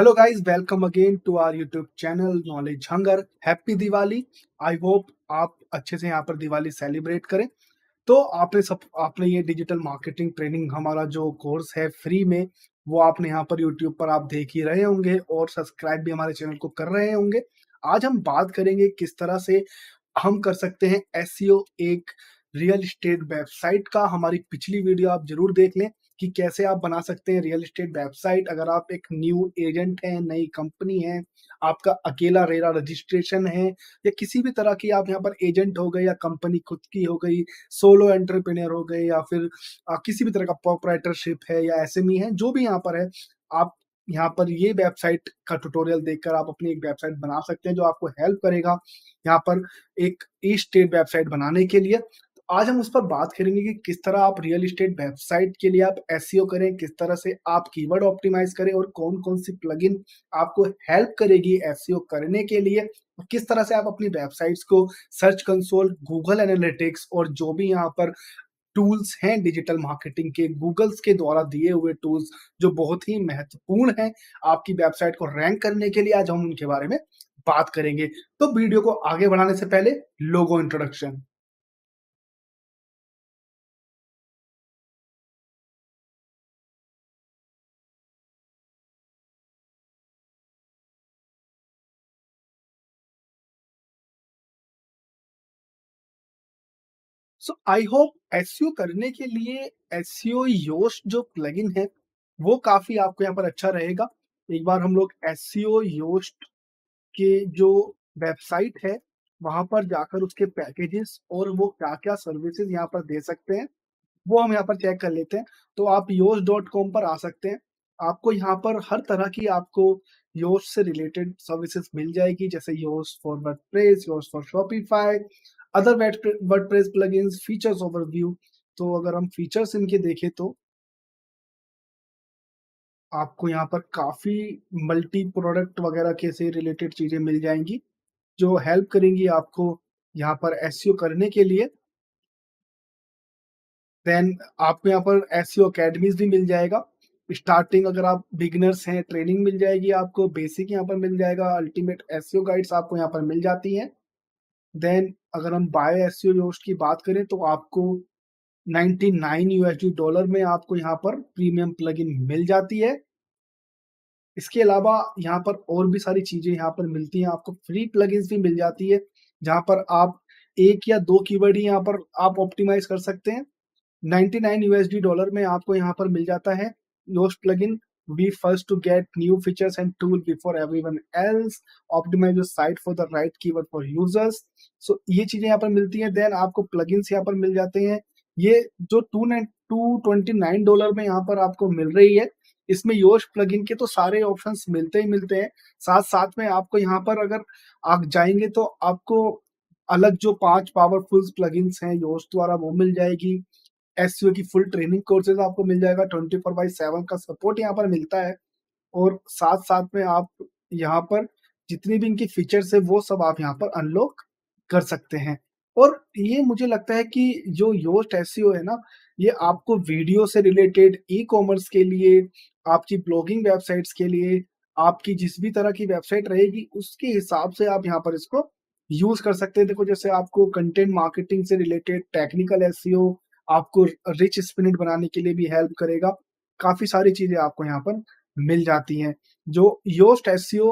Hello guys, welcome again to our YouTube channel Knowledge Hunger. Happy Diwali! I hope आप अच्छे से यहाँ पर दिवाली सेलिब्रेट करें। तो आपने ये डिजिटल मार्केटिंग ट्रेनिंग हमारा जो कोर्स है फ्री में, वो आपने यहाँ पर YouTube पर आप देख ही रहे होंगे और सब्सक्राइब भी हमारे चैनल को कर रहे होंगे। आज हम बात करेंगे किस तरह से हम कर सकते हैं SEO एक रियल एस्टेट वेबसाइट का। हमारी पिछली वीडियो आप जरूर देख लें कि कैसे आप बना सकते हैं रियल एस्टेट वेबसाइट। अगर आप एक न्यू एजेंट हैं, नई कंपनी है, आपका अकेला रेरा रजिस्ट्रेशन है या किसी भी तरह की आप यहाँ पर एजेंट हो गए या कंपनी खुद की हो गई, सोलो एंटरप्रेन्योर हो गए या फिर किसी भी तरह का प्रोप्राइटरशिप है या एसएमई है, जो भी यहाँ पर है, आप यहाँ पर ये वेबसाइट का ट्यूटोरियल देखकर आप अपनी एक वेबसाइट बना सकते हैं जो आपको हेल्प करेगा यहाँ पर एक ई स्टेट वेबसाइट बनाने के लिए। आज हम उस पर बात करेंगे कि किस तरह आप रियल एस्टेट वेबसाइट के लिए आप एसईओ करें, किस तरह से आप कीवर्ड ऑप्टिमाइज करें और कौन कौन सी प्लगइन आपको हेल्प करेगी एसईओ करने के लिए, किस तरह से आप अपनी वेबसाइट्स को सर्च कंसोल, गूगल एनालिटिक्स और जो भी यहाँ पर टूल्स हैं डिजिटल मार्केटिंग के, गूगल्स के द्वारा दिए हुए टूल्स जो बहुत ही महत्वपूर्ण हैं आपकी वेबसाइट को रैंक करने के लिए, आज हम उनके बारे में बात करेंगे। तो वीडियो को आगे बढ़ाने से पहले logo introduction. So I hope SEO करने के लिए एसईओ योस्ट जो प्लगइन है वो काफी आपको यहाँ पर अच्छा रहेगा। एक बार हम लोग एसईओ योस्ट के जो वेबसाइट है वहां पर जाकर उसके पैकेजेस और वो क्या क्या सर्विसेज यहाँ पर दे सकते हैं वो हम यहाँ पर चेक कर लेते हैं। तो आप yoast.com पर आ सकते हैं। आपको यहाँ पर हर तरह की आपको योस्ट से रिलेटेड सर्विसेज मिल जाएगी, जैसे Yoast for WordPress, Yoast for Shopify, other WordPress plugins, features overview. तो अगर हम फीचर्स इनके देखें तो आपको यहाँ पर काफी मल्टी प्रोडक्ट वगैरह के से रिलेटेड चीजें मिल जाएंगी जो हेल्प करेंगी आपको यहाँ पर एसईओ करने के लिए। देन आपको यहाँ पर एसईओ अकेडमीज भी मिल जाएगा। स्टार्टिंग अगर आप बिगिनर्स हैं, ट्रेनिंग मिल जाएगी आपको, बेसिक यहाँ पर मिल जाएगा, अल्टीमेट एसईओ गाइड्स आपको यहाँ पर मिल जाती हैं। देन अगर हम बायो एसईओ योस्ट की बात करें तो आपको $99 में आपको यहाँ पर प्रीमियम प्लगइन मिल जाती है। इसके अलावा यहाँ पर और भी सारी चीजें यहाँ पर मिलती हैं आपको, फ्री प्लगइन्स भी मिल जाती है जहाँ पर आप एक या दो कीवर्ड ही यहाँ पर आप ऑप्टिमाइज कर सकते हैं। $99 में आपको यहाँ पर मिल जाता है Yoast plugin. Be first to get new features and tool before everyone else. Optimize your site for the right keyword for users. So ये चीजें यहाँ पर मिलती हैं। Then आपको plugins यहाँ पर मिल जाते हैं। ये जो $229 में यहाँ पर आपको मिल रही है, इसमें योस्ट प्लगइन के तो सारे ऑप्शंस मिलते ही मिलते हैं। साथ साथ में आपको यहाँ पर अगर आप जाएंगे तो आपको अलग जो 5 पावरफुल प्लगइन्स हैं योस्ट द्वारा वो मिल जाएगी। एसईओ की फुल ट्रेनिंग कोर्सेज आपको मिल जाएगा, 24/7 का सपोर्ट यहाँ पर मिलता है और साथ साथ में आप यहाँ पर जितनी भी इनकी फीचर्स है वो सब आप यहाँ पर अनलॉक कर सकते हैं। और ये मुझे लगता है कि जो योस्ट एसईओ है ना, ये आपको वीडियो से रिलेटेड, ई कॉमर्स के लिए, आपकी ब्लॉगिंग वेबसाइट्स के लिए, आपकी जिस भी तरह की वेबसाइट रहेगी उसके हिसाब से आप यहाँ पर इसको यूज कर सकते हैं। देखो जैसे आपको कंटेंट मार्केटिंग से रिलेटेड टेक्निकल एसईओ आपको रिच स्पिनिट बनाने के लिए भी हेल्प करेगा। काफी सारी चीजें आपको यहाँ पर मिल जाती हैं। जो योस्ट एसईओ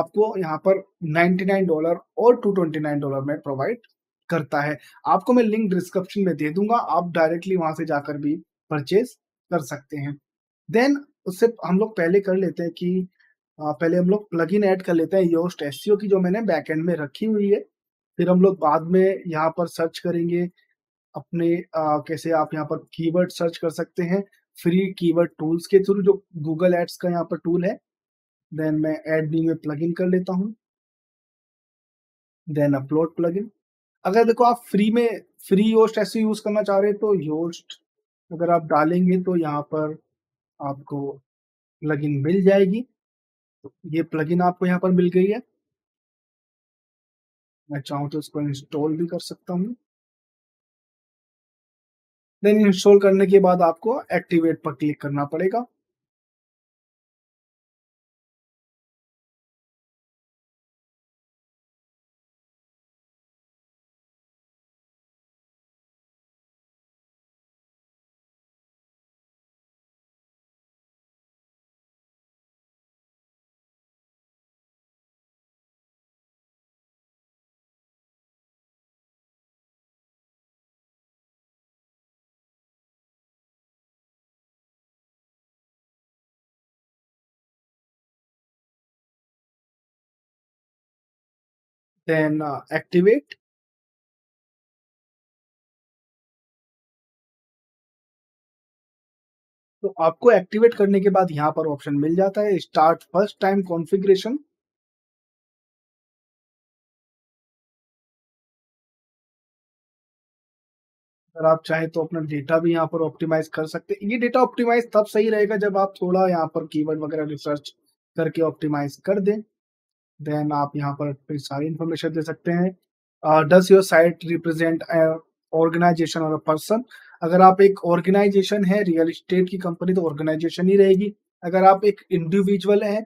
आपको यहाँ पर $99 और $229 में प्रोवाइड करता है। आपको मैं लिंक डिस्क्रिप्शन में दे दूंगा, आप डायरेक्टली वहां से जाकर भी परचेज कर सकते हैं। देन उससे हम लोग पहले कर लेते हैं कि पहले हम लोग प्लगइन ऐड कर लेते हैं योस्ट एसईओ की, जो मैंने बैकएंड में रखी हुई है। फिर हम लोग बाद में यहाँ पर सर्च करेंगे अपने कैसे आप यहाँ पर कीवर्ड सर्च कर सकते हैं फ्री कीवर्ड टूल्स के थ्रू, जो गूगल एड्स का यहाँ पर टूल है। देन मैं ऐड न्यू में प्लगइन कर लेता हूँ, देन अपलोड प्लगइन। अगर देखो आप फ्री योस्ट ऐसे यूज करना चाह रहे हैं तो योस्ट अगर आप डालेंगे तो यहाँ पर आपको प्लगइन मिल जाएगी। तो ये प्लगइन आपको यहाँ पर मिल गई है। मैं चाहूँ तो इसको इंस्टॉल भी कर सकता हूँ। देन इंस्टॉल करने के बाद आपको एक्टिवेट पर क्लिक करना पड़ेगा। then activate. तो आपको एक्टिवेट करने के बाद यहाँ पर ऑप्शन मिल जाता है स्टार्ट फर्स्ट टाइम कॉन्फ़िगरेशन। अगर आप चाहें तो अपना डेटा भी यहाँ पर ऑप्टिमाइज कर सकते हैं। ये डेटा ऑप्टिमाइज तब सही रहेगा जब आप थोड़ा यहाँ पर कीवर्ड वगैरह रिसर्च करके ऑप्टिमाइज कर दें। देन आप यहाँ पर फिर सारी इंफॉर्मेशन दे सकते हैं। Does your site represent organisation और पर्सन। अगर आप एक ऑर्गेनाइजेशन है, रियल एस्टेट की कंपनी, तो ऑर्गेनाइजेशन ही रहेगी। अगर आप एक इंडिविजुअल हैं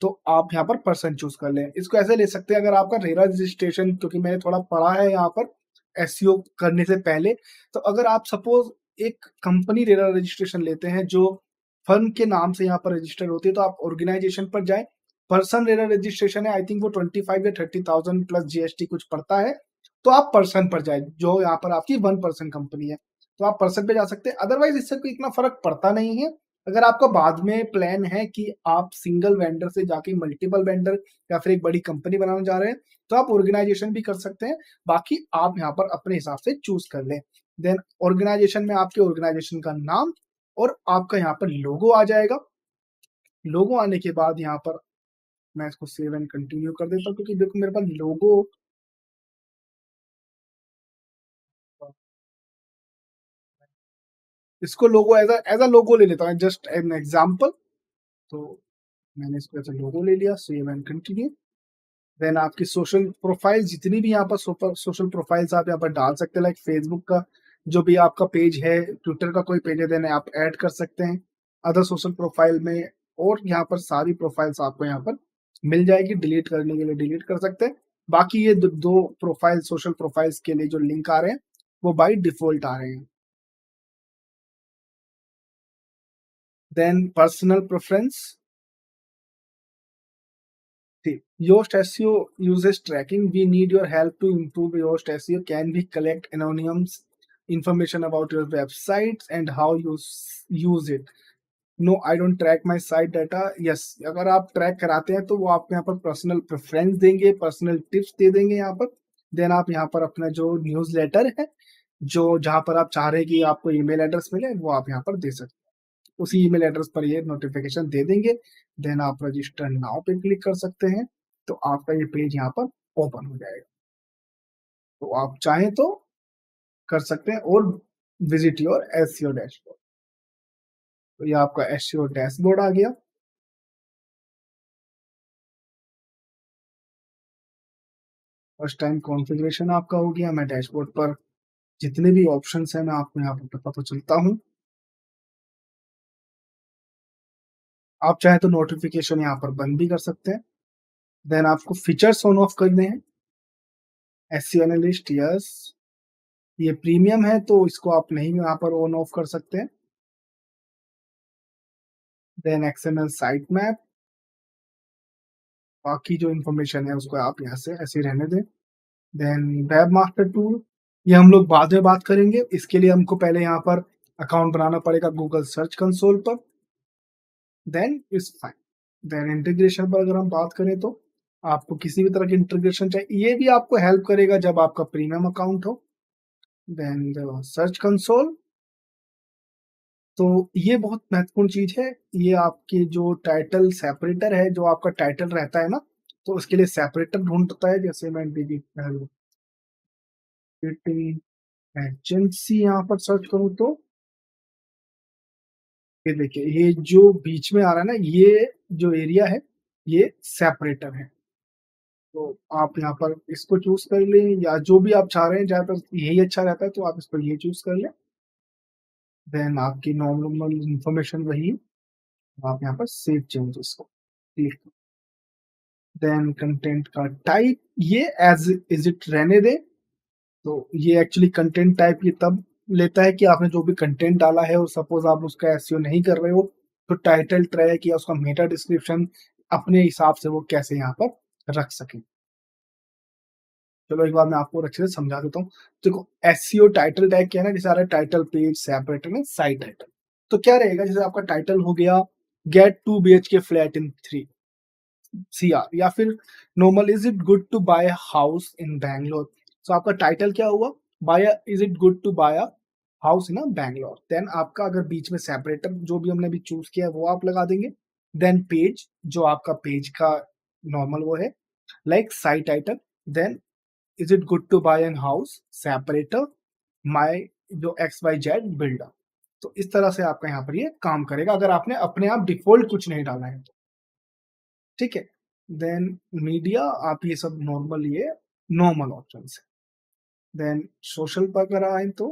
तो आप यहाँ पर पर्सन चूज कर लें। इसको ऐसे ले सकते हैं अगर आपका रेरा रजिस्ट्रेशन, क्योंकि मैंने थोड़ा पढ़ा है यहाँ पर एसईओ करने से पहले, तो अगर आप सपोज एक कंपनी रेरा रजिस्ट्रेशन लेते हैं जो फर्म के नाम से यहाँ पर रजिस्टर होती है, तो आप ऑर्गेनाइजेशन पर जाए। पर्सन रेरा रजिस्ट्रेशन है, आई थिंक वो 25 या 30,000 प्लस GST कुछ पड़ता है, तो आप पर्सन पर जाए जो यहाँ पर आपकी 1 पर्सन कंपनी है, तो आप पर्सन पे जा सकते हैं। अदरवाइज इससे कोई इतना फर्क पड़ता नहीं है। अगर आपका बाद में प्लान है कि आप सिंगल वेंडर से जाके मल्टीपल वेंडर या फिर एक बड़ी कंपनी बनाना जा रहे हैं, तो आप ऑर्गेनाइजेशन भी कर सकते हैं। बाकी आप यहाँ पर अपने हिसाब से चूज कर लें। देन ऑर्गेनाइजेशन में आपके ऑर्गेनाइजेशन का नाम और आपका यहाँ पर लोगो आ जाएगा। लोगो आने के बाद यहाँ पर मैं इसको सेव एंड कंटिन्यू कर देता हूँ, क्योंकि देखो मेरे पास लोगो इसको लोगो एज अ लोगो ले लेता हूँ जस्ट एन एग्जांपल। तो मैंने इसको एज अ लोगो ले लिया, सेव एंड कंटिन्यू। देन आपकी सोशल प्रोफाइल, जितनी भी यहाँ पर सोशल प्रोफाइल्स आप यहाँ पर डाल सकते हैं, लाइक फेसबुक का जो भी आपका पेज है, ट्विटर का कोई पेज है, देन आप ऐड कर सकते हैं अदर सोशल प्रोफाइल में। और यहाँ पर सारी प्रोफाइल्स आपको यहाँ पर मिल जाएगी, डिलीट करने के लिए डिलीट कर सकते हैं। बाकी ये दो प्रोफाइल सोशल प्रोफाइल्स के लिए जो लिंक आ रहे हैं वो बाई डिफॉल्ट आ रहे हैं। देन पर्सनल प्रेफरेंस, ठीक। Yoast SEO uses tracking. We need your help to improve Yoast SEO. Can we collect anonymous information about your websites and how you use it? No, I don't track my site data. Yes, अगर आप track कराते हैं तो वो आपको यहाँ पर personal preference देंगे, पर्सनल टिप्स दे देंगे यहाँ पर। देन आप यहाँ पर अपना जो न्यूज लेटर है, जो जहाँ पर आप चाह रहे हैं कि आपको ईमेल एड्रेस मिले, वो आप यहाँ पर दे सकते हैं। उसी ईमेल एड्रेस पर ये नोटिफिकेशन दे देंगे। देन आप रजिस्टर नाउ पे क्लिक कर सकते हैं, तो आपका ये पेज यहाँ पर ओपन हो जाएगा। तो आप चाहें तो कर सकते हैं और विजिट योर एसईओ डैशबोर्ड। तो ये आपका एसईओ डैशबोर्ड आ गया। फर्स्ट टाइम कॉन्फ़िगरेशन आपका हो गया। मैं डैशबोर्ड पर जितने भी ऑप्शंस हैं मैं आपको यहाँ पर बताता चलता हूँ। आप चाहे तो नोटिफिकेशन यहाँ पर बंद भी कर सकते हैं। देन आपको फीचर्स ऑन ऑफ करने हैं। एसईओ एनालिस्ट, यस, ये प्रीमियम है तो इसको आप नहीं यहाँ पर ऑन ऑफ कर सकते हैं। देन एक्सएमएल साइट मैप, बाकी जो इंफॉर्मेशन है उसको आप यहाँ से ऐसे रहने दें। देन वेब मास्टर टूल, ये हम लोग बाद में बात करेंगे। इसके लिए हमको पहले यहाँ पर अकाउंट बनाना पड़ेगा गूगल सर्च कंसोल पर। Then is fine. Then integration पर अगर हम बात करें तो आपको किसी भी तरह की इंटीग्रेशन चाहिए, ये भी आपको हेल्प करेगा जब आपका प्रीमियम अकाउंट हो। देन द सर्च कंसोल, तो ये बहुत महत्वपूर्ण चीज है। ये आपके जो टाइटल सेपरेटर है, जो आपका टाइटल रहता है ना, तो उसके लिए सेपरेटर ढूंढता है। जैसे मैं डिजिटल एजेंसी यहाँ पर सर्च करूँ तो ये देखिए, ये जो बीच में आ रहा है ना, ये जो एरिया है ये सेपरेटर है। तो आप यहाँ पर इसको चूज कर लें या जो भी आप चाह रहे हैं, जहाँ पर यही अच्छा रहता है तो आप इस पर ये चूज कर लें। देन आपकी नॉर्मल इंफॉर्मेशन वही, आप यहाँ पर सेव चेंजेस को क्लिक। देन कंटेंट का टाइप ये एज इज इट रहने दें। तो ये एक्चुअली कंटेंट टाइप ये तब लेता है कि आपने जो भी कंटेंट डाला है और सपोज आप उसका एसईओ नहीं कर रहे हो, तो टाइटल ट्रैक या उसका मेटा डिस्क्रिप्शन अपने हिसाब से वो कैसे यहाँ पर रख सके। चलो एक बार मैं आपको अच्छे से समझा देता हूँ। देखो एसईओ टाइटल टैग क्या है ना, जैसे आ रहा है टाइटल पेज सेपरेटर में साइट टाइटल, तो क्या रहेगा, जैसे आपका टाइटल हो गया get 2 BHK flat in 3, CR या फिर normal is it good to buy house in Bangalore. So आपका टाइटल क्या हुआ, buy is it good to buy house in Bangalore. Then आपका अगर बीच में सेपरेटर जो भी हमने अभी चूज किया है वो आप लगा देंगे. देन पेज, जो आपका पेज का नॉर्मल वो है like site title. Then is it good to buy an house separator माई जो XYZ बिल्डर. तो इस तरह से आपका यहाँ पर ये काम करेगा अगर आपने अपने आप डिफॉल्ट कुछ नहीं डाला है तो ठीक है. देन मीडिया आप ये सब नॉर्मल, ये नॉर्मल ऑप्शन है. देन सोशल पर अगर आए तो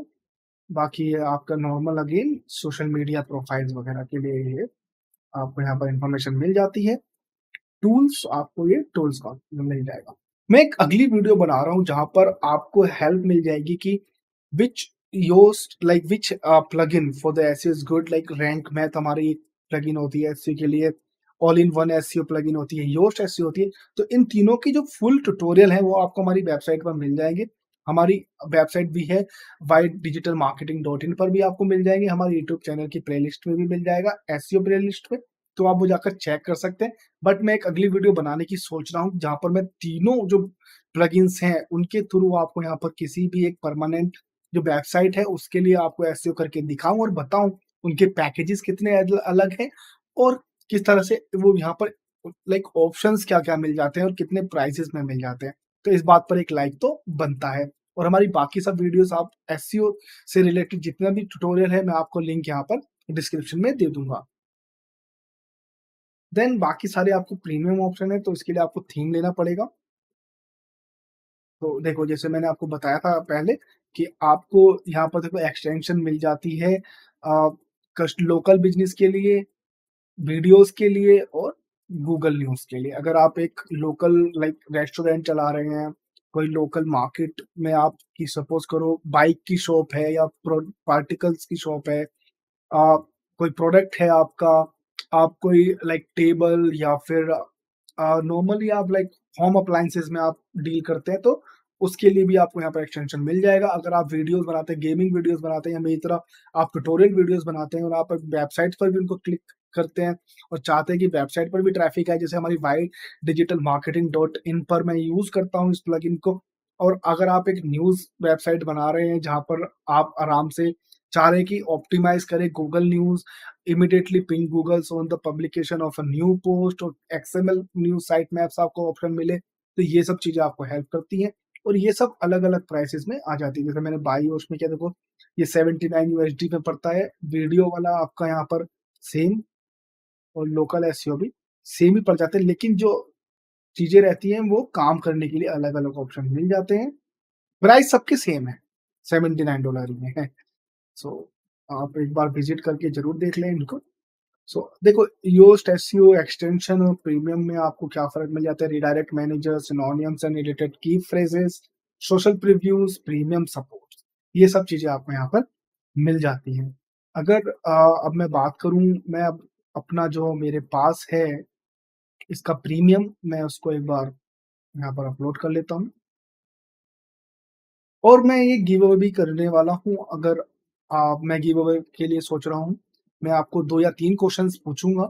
बाकी ये आपका normal again social media profiles वगैरह के लिए ये आपको यहाँ पर इंफॉर्मेशन मिल जाती है. टूल्स आपको ये टूल्स का मिल जाएगा. मैं एक अगली वीडियो बना रहा हूँ जहाँ पर आपको हेल्प मिल जाएगी कि which Yoast like which plugin for the SEO is good. Like Rank Math हमारी एक plugin होती है SEO के लिए, All in One SEO plugin होती है, Yoast SEO होती है. तो इन तीनों की जो full tutorial है वो आपको हमारी वेबसाइट पर मिल जाएंगे. हमारी वेबसाइट भी है widigitalmarketing.in पर भी आपको मिल जाएंगे. हमारे YouTube चैनल की प्लेलिस्ट में भी मिल जाएगा, SEO प्लेलिस्ट पे, तो आप वो जाकर चेक कर सकते हैं. बट मैं एक अगली वीडियो बनाने की सोच रहा हूँ जहाँ पर मैं तीनों जो प्लगइन्स हैं उनके थ्रू आपको यहाँ पर किसी भी एक परमानेंट जो वेबसाइट है उसके लिए आपको एसईओ करके दिखाऊं और बताऊं उनके पैकेजेस कितने अलग हैं और किस तरह से वो यहाँ पर लाइक ऑप्शंस क्या क्या मिल जाते हैं और कितने प्राइसेस में मिल जाते हैं. तो इस बात पर एक लाइक तो बनता है. और हमारी बाकी सब वीडियोस आप एसईओ से रिलेटेड जितना भी ट्यूटोरियल है मैं आपको लिंक यहाँ पर डिस्क्रिप्शन में दे दूंगा. देन बाकी सारे आपको प्रीमियम ऑप्शन है तो इसके लिए आपको थीम लेना पड़ेगा. तो देखो जैसे मैंने आपको बताया था पहले कि आपको यहाँ पर देखो एक्सटेंशन मिल जाती है लोकल बिजनेस के लिए, वीडियोस के लिए और गूगल न्यूज़ के लिए. अगर आप एक लोकल लाइक रेस्टोरेंट चला रहे हैं, कोई लोकल मार्केट में आपकी सपोज करो बाइक की शॉप है या पार्टिकल्स की शॉप है, कोई प्रोडक्ट है आपका, आप कोई लाइक टेबल या फिर नॉर्मली आप लाइक होम अप्लायंसेज में आप डील करते हैं तो उसके लिए भी आपको यहाँ पर एक्सटेंशन मिल जाएगा. अगर आप वीडियोस बनाते हैं, गेमिंग वीडियोस बनाते हैं या मेरी तरह आप ट्यूटोरियल वीडियोस बनाते हैं और आप वेबसाइट पर भी उनको क्लिक करते हैं और चाहते हैं कि वेबसाइट पर भी ट्रैफिक आए, जैसे हमारी widigitalmarketing.in पर मैं यूज़ करता हूँ इस प्लगइन को. और अगर आप एक न्यूज़ वेबसाइट बना रहे हैं जहाँ पर आप आराम से चाह रहे हैं कि ऑप्टिमाइज करें Google news, immediately ping Google on the publication of a new post और XML न्यूज़ साइट मैप्स आपको ऑप्शन मिले, तो ये सब चीज़ें आपको हेल्प करती हैं. और ये सब अलग अलग प्राइसेस में आ जाती है. जैसे मैंने Yoast में क्या देखो ये 79 USD में पड़ता है, वीडियो वाला आपका यहाँ पर सेम और लोकल एसईओ भी सेम ही पड़ जाते हैं. लेकिन जो चीज़ें रहती हैं वो काम करने के लिए अलग अलग ऑप्शन मिल जाते हैं. प्राइस सबके सेम है, $79 ही में है. सो आप एक बार विजिट करके जरूर देख लें इनको. देखो Yoast SEO एक्सटेंशन और प्रीमियम में आपको क्या फर्क मिल जाता है. Redirect manager, synonyms and related की phrases, social previews, premium support, ये सब चीज़ें आपको यहाँ पर मिल जाती हैं. अगर अब मैं बात करूँ, मैं अब अपना जो मेरे पास है इसका प्रीमियम मैं उसको एक बार यहाँ पर अपलोड कर लेता हूँ और मैं ये गिव अवे भी करने वाला हूँ. अगर मैं गिव अवे के लिए सोच रहा हूँ, मैं आपको 2 या 3 क्वेश्चंस पूछूंगा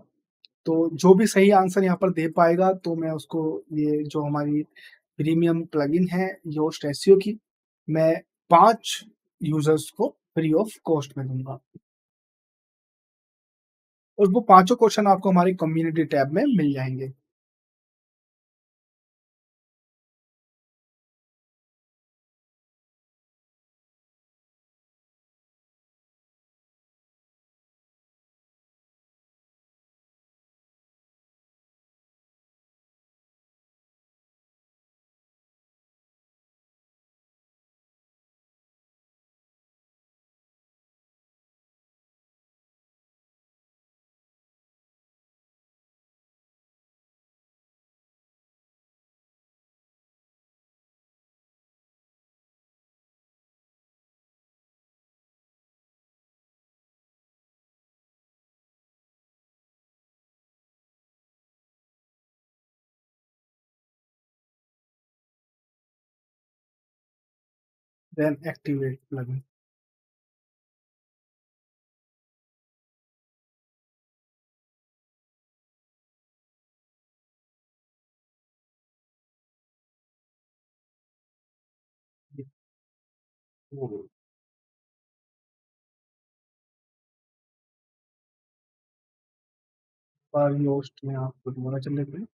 तो जो भी सही आंसर यहाँ पर दे पाएगा तो मैं उसको ये जो हमारी प्रीमियम प्लगइन है Yoast SEO की, मैं 5 यूजर्स को फ्री ऑफ कॉस्ट में दूंगा. और वो 5 क्वेश्चन आपको हमारी कम्युनिटी टैब में मिल जाएंगे. Then activate plugin. हम्म। पर योस्ट में आपको दोबारा चल लेते हैं,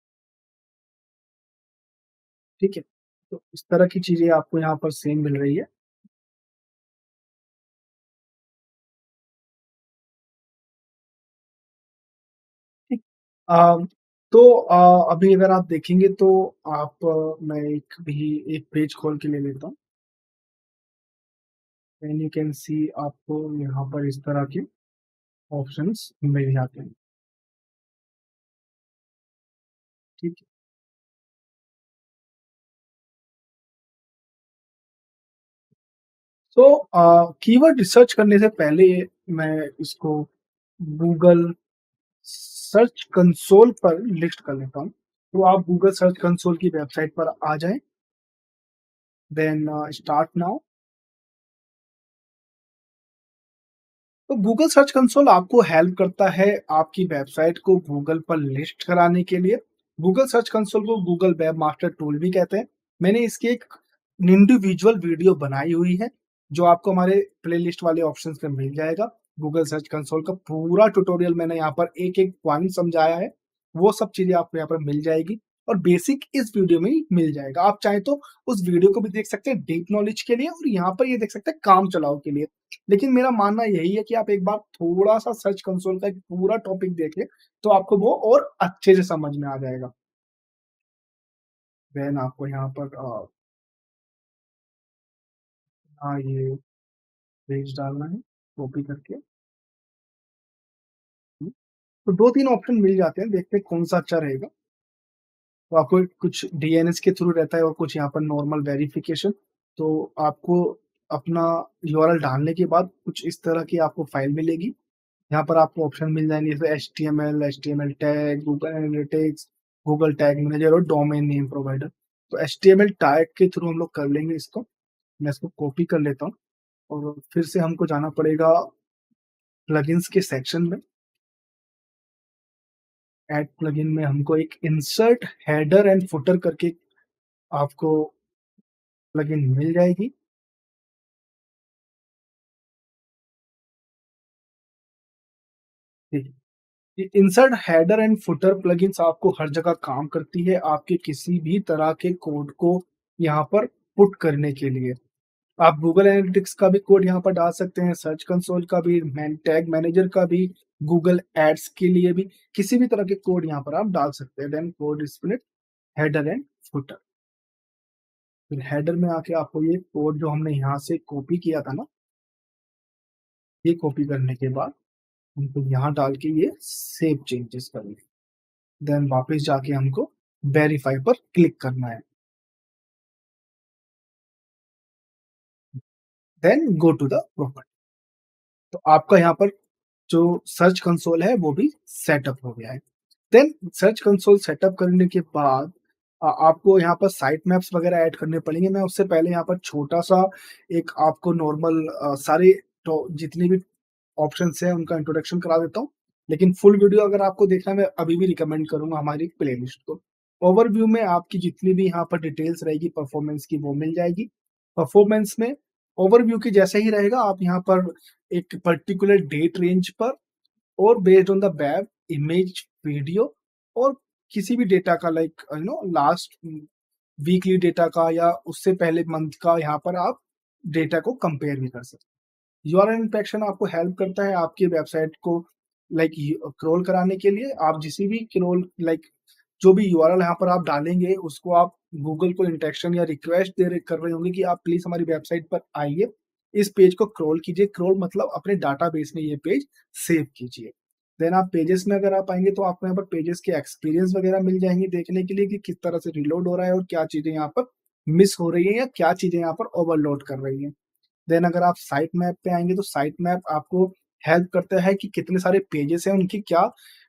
ठीक है। तो इस तरह की चीजें आपको यहाँ पर सेम मिल रही है। ठीक। तो अभी अगर आप देखेंगे तो आप मैं एक पेज खोल के ले लेता हूँ। एंड यू कैन सी आपको यहाँ पर इस तरह के ऑप्शंस मिल जाते हैं, ठीक है। तो कीवर्ड रिसर्च करने से पहले मैं इसको गूगल सर्च कंसोल पर लिस्ट कर लेता हूँ। तो आप गूगल सर्च कंसोल की वेबसाइट पर आ जाएं, देन स्टार्ट नाउ। तो गूगल सर्च कंसोल आपको हेल्प करता है आपकी वेबसाइट को गूगल पर लिस्ट कराने के लिए। गूगल सर्च कंसोल को गूगल वेब मास्टर टूल भी कहते हैं। मैंने इसकी एक इंडिविजुअल वीडियो बनाई हुई है जो आपको हमारे प्लेलिस्ट वाले ऑप्शंस में मिल जाएगा। गूगल सर्च कंसोल का पूरा ट्यूटोरियल मैंने यहाँ पर एक एक पॉइंट समझाया है, वो सब चीजें आपको यहाँ पर मिल जाएगी और बेसिक इस वीडियो में ही मिल जाएगा। आप चाहे तो उस वीडियो को भी देख सकते हैं डीप नॉलेज के लिए, और यहाँ पर ये देख सकते हैं काम चलाओ के लिए। लेकिन मेरा मानना यही है कि आप एक बार थोड़ा सा सर्च कंसोल का एक पूरा टॉपिक देखें तो आपको वो और अच्छे से समझ में आ जाएगा। देन आपको यहाँ पर ये पेज डालना है कॉपी करके। तो 2-3 ऑप्शन मिल जाते हैं, देखते हैं कौन सा अच्छा रहेगा। तो आपको कुछ डीएनएस के थ्रू रहता है और कुछ यहाँ पर नॉर्मल वेरिफिकेशन। तो आपको अपना यूआरएल डालने के बाद कुछ इस तरह की आपको फाइल मिलेगी। यहाँ पर आपको ऑप्शन मिल जाएंगे जैसे HTML tag, Google analytics, Google tag manager और डोमेन नेम प्रोवाइडर। तो HTML टैग के थ्रू हम लोग कर लेंगे इसको। मैं इसको कॉपी कर लेता हूँ और फिर से हमको जाना पड़ेगा प्लगइन्स के सेक्शन में। ऐड प्लगइन में हमको एक इंसर्ट हेडर एंड फुटर करके आपको प्लगइन मिल जाएगी। ठीक है, insert header and footer plugins आपको हर जगह काम करती है, आपके किसी भी तरह के कोड को यहाँ पर पुट करने के लिए। आप गूगल एनालिटिक्स का भी कोड यहाँ पर डाल सकते हैं, सर्च कंसोल का भी, टैग मैनेजर का भी, गूगल एड्स के लिए भी, किसी भी तरह के कोड यहाँ पर आप डाल सकते हैं। Then code split header and footer. फिर हेडर में आके आपको ये कोड जो हमने यहाँ से कॉपी किया था ना, ये कॉपी करने के बाद हमको यहाँ डाल के ये सेव चेंजेस करेंगे। देन वापस जाके हमको वेरीफाई पर क्लिक करना है, then go to the property. तो आपका यहाँ पर जो सर्च कंसोल है वो भी सेटअप हो गया है। देन सर्च कंसोल सेटअप करने के बाद आपको यहाँ पर साइट मैप्स वगैरह ऐड करने पड़ेंगे। मैं उससे पहले यहाँ पर छोटा सा एक आपको नॉर्मल सारे जितने भी ऑप्शंस हैं उनका इंट्रोडक्शन करा देता हूँ, लेकिन फुल वीडियो अगर आपको देखना है मैं अभी भी रिकमेंड करूंगा हमारी प्लेलिस्ट को। ओवरव्यू में आपकी जितनी भी यहाँ पर डिटेल्स रहेगी परफॉर्मेंस की वो मिल जाएगी। परफॉर्मेंस में ओवरव्यू के जैसा ही रहेगा, आप यहाँ पर एक पर्टिकुलर डेट रेंज पर और based on the web image video और किसी भी डेटा का लाइक लास्ट वीकली डेटा का या उससे पहले मंथ का यहाँ पर आप डेटा को कंपेयर भी कर सकते। यूआरएल इंटरैक्शन आपको हेल्प करता है आपकी वेबसाइट को लाइक क्रोल कराने के लिए। आप जिसी भी क्रोल जो भी यूआरएल यहाँ पर आप डालेंगे उसको आप गूगल को इंटरेक्शन या रिक्वेस्ट कर रहे होंगे कि आप प्लीज हमारी वेबसाइट पर आइए, इस पेज को क्रोल कीजिए। क्रोल मतलब अपने डाटाबेस में ये पेज सेव कीजिए। देन आप पेजेस में अगर आप आएंगे तो आपको यहाँ पर पेजेस के एक्सपीरियंस वगैरह मिल जाएंगे देखने के लिए कि किस तरह से रिलोड हो रहा है और क्या चीजें यहाँ पर मिस हो रही है या क्या चीजें यहाँ पर ओवरलोड कर रही है। देन अगर आप साइट मैप पे आएंगे तो साइट मैप आपको हेल्प करता है कि कितने सारे पेजेस हैं, उनकी क्या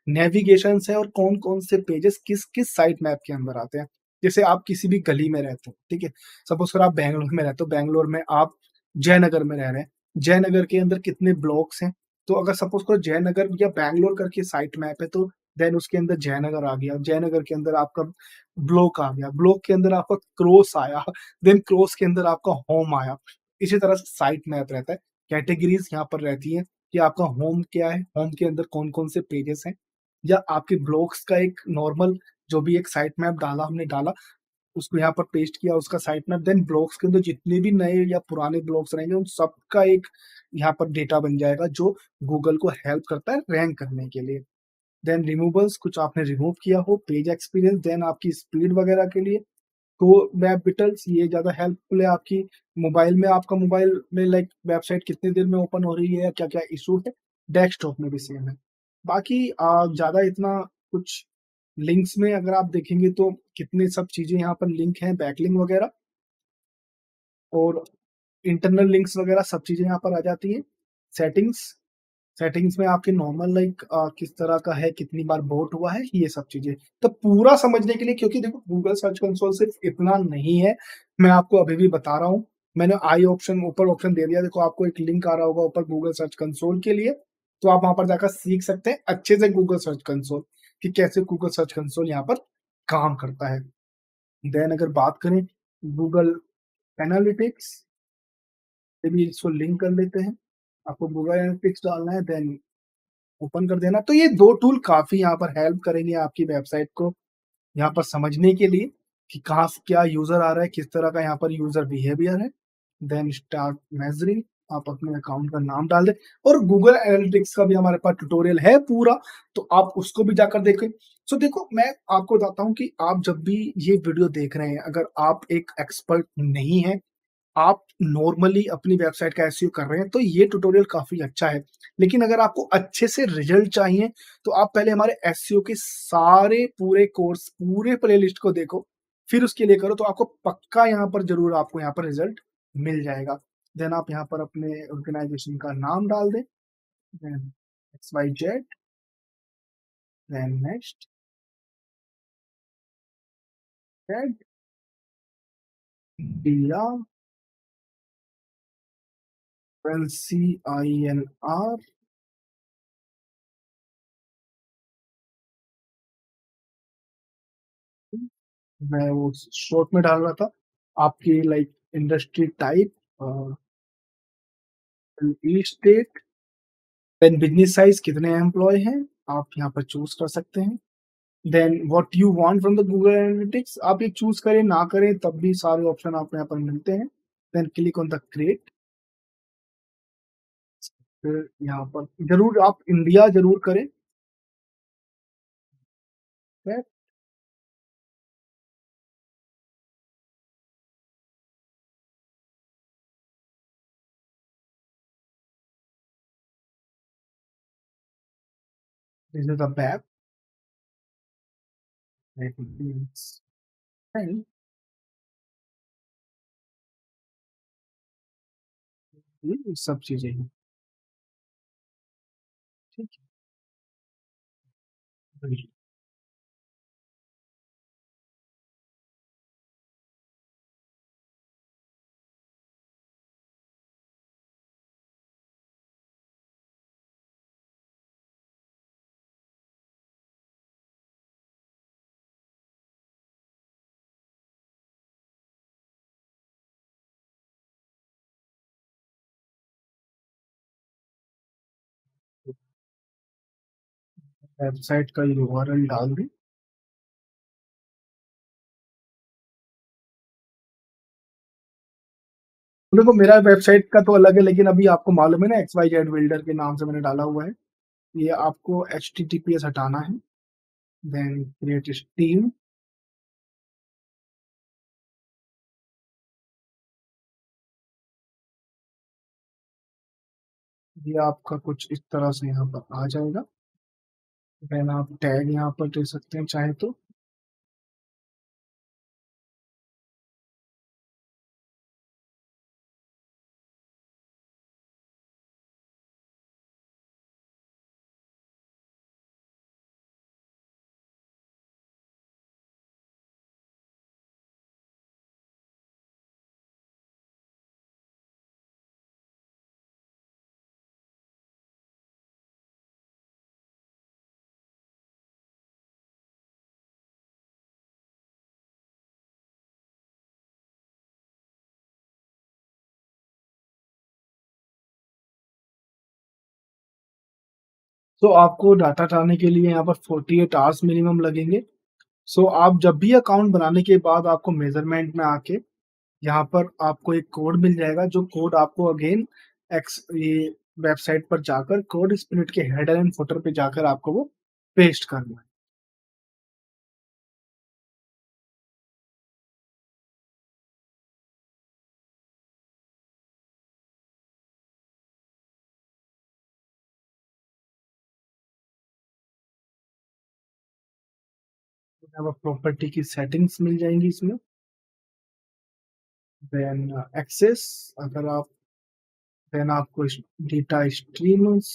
नेविगेशन है और कौन कौन से पेजेस किस किस साइट मैप के अंदर आते हैं। जैसे आप किसी भी गली में रहते हो, ठीक है, सपोज कर आप बैंगलोर में रहते हो, बैंगलोर में आप जयनगर में रह रहे हैं, जयनगर के अंदर कितने ब्लॉक्स हैं। तो अगर सपोज करो जयनगर या बैंगलोर करके साइट मैप है तो देन उसके अंदर जयनगर आ गया, जयनगर के अंदर आपका ब्लॉक आ गया, ब्लॉक के अंदर आपका क्रॉस आया, देन क्रॉस के अंदर आपका होम आया। इसी तरह से साइट मैप रहता है, कैटेगरीज यहाँ पर रहती है कि आपका होम क्या है, होम के अंदर कौन कौन से पेजेस हैं, या आपके ब्लॉग्स का एक नॉर्मल जो भी एक साइट मैप डाला हमने डाला उसको यहाँ पर पेस्ट किया उसका साइट मैप, देन ब्लॉग्स के अंदर जितने भी नए या पुराने ब्लॉग्स रहेंगे उन सबका एक यहाँ पर डेटा बन जाएगा जो गूगल को हेल्प करता है रैंक करने के लिए। देन रिमूवल्स, कुछ आपने रिमूव किया हो, पेज एक्सपीरियंस, देन आपकी स्पीड वगैरह के लिए तो वेब बिटल्स ये ज़्यादा हेल्पफुल है आपकी मोबाइल में, आपका मोबाइल में लाइक वेबसाइट कितनी देर में ओपन हो रही है, क्या क्या इशू है, डेस्कटॉप में भी सेम है। बाकी ज़्यादा इतना कुछ लिंक्स में अगर आप देखेंगे तो कितने सब चीज़ें यहाँ पर लिंक हैं, बैकलिंक वगैरह और इंटरनल लिंक्स वगैरह सब चीज़ें यहाँ पर आ जाती हैं। सेटिंग्स, सेटिंग्स में आपके नॉर्मल लाइक किस तरह का है, कितनी बार वोट हुआ है, ये सब चीज़ें। तो पूरा समझने के लिए, क्योंकि देखो गूगल सर्च कंसोल सिर्फ इतना नहीं है, मैं आपको अभी भी बता रहा हूँ, मैंने आई ऑप्शन ऊपर ऑप्शन दे दिया, देखो आपको एक लिंक आ रहा होगा ऊपर गूगल सर्च कंसोल के लिए, तो आप वहाँ पर जाकर सीख सकते हैं अच्छे से गूगल सर्च कंसोल कि कैसे गूगल सर्च कंसोल यहाँ पर काम करता है। देन अगर बात करें गूगल एनालिटिक्स, भी इसको लिंक कर लेते हैं, आपको गूगल एनालिटिक्स डालना है देन ओपन कर देना। तो ये दो टूल काफ़ी यहाँ पर हेल्प करेंगे आपकी वेबसाइट को यहाँ पर समझने के लिए कि कहाँ से क्या यूज़र आ रहा है, किस तरह का यहाँ पर यूज़र बिहेवियर है। देन स्टार्ट मेजरिंग, आप अपने अकाउंट का नाम डाल दें, और गूगल एनालिटिक्स का भी हमारे पास ट्यूटोरियल है पूरा, तो आप उसको भी जाकर देखें। सो देखो मैं आपको बताता हूं कि आप जब भी ये वीडियो देख रहे हैं, अगर आप एक एक्सपर्ट नहीं हैं, आप नॉर्मली अपनी वेबसाइट का एसईओ कर रहे हैं, तो ये ट्यूटोरियल काफ़ी अच्छा है। लेकिन अगर आपको अच्छे से रिजल्ट चाहिए तो आप पहले हमारे एसईओ के सारे पूरे कोर्स पूरे प्लेलिस्ट को देखो, फिर उसके लिए करो, तो आपको पक्का यहाँ पर जरूर आपको यहाँ पर रिजल्ट मिल जाएगा। देन आप यहाँ पर अपने ऑर्गेनाइजेशन का नाम डाल दें, then XYZ, then next, CINR, मैं वो शॉर्ट में डाल रहा था, आपकी like industry type, state, then business size कितने एम्प्लॉय हैं आप यहाँ पर चूज कर सकते हैं। Then what you want from the Google analytics, आप ये चूज करें ना करें तब भी सारे ऑप्शन आपको यहाँ पर मिलते हैं। Then click on the create, फिर यहाँ पर जरूर आप इंडिया जरूर करें, this is the map, and ये सब चीजें हैं, ठीक है। वेबसाइट का URL डाल दें, देखो मेरा वेबसाइट का तो अलग है, लेकिन अभी आपको मालूम है ना XYZ Builder के नाम से मैंने डाला हुआ है, ये आपको HTTPS हटाना है। देन क्रिएट टीम, ये आपका कुछ इस तरह से यहाँ पर आ जाएगा। देन आप टैग यहाँ पर दे सकते हैं चाहे तो, तो आपको डाटा डालने के लिए यहाँ पर 48 आवर्स मिनिमम लगेंगे। सो आप जब भी अकाउंट बनाने के बाद आपको मेजरमेंट में आके यहाँ पर आपको एक कोड मिल जाएगा, जो कोड आपको अगेन ये वेबसाइट पर जाकर कोड स्प्लिट के हेडर एंड फुटर पे जाकर आपको वो पेस्ट करना है। प्रॉपर्टी की सेटिंग्स मिल जाएंगी इसमें, देन एक्सेस, अगर आप देन आपको डेटा स्ट्रीम्स,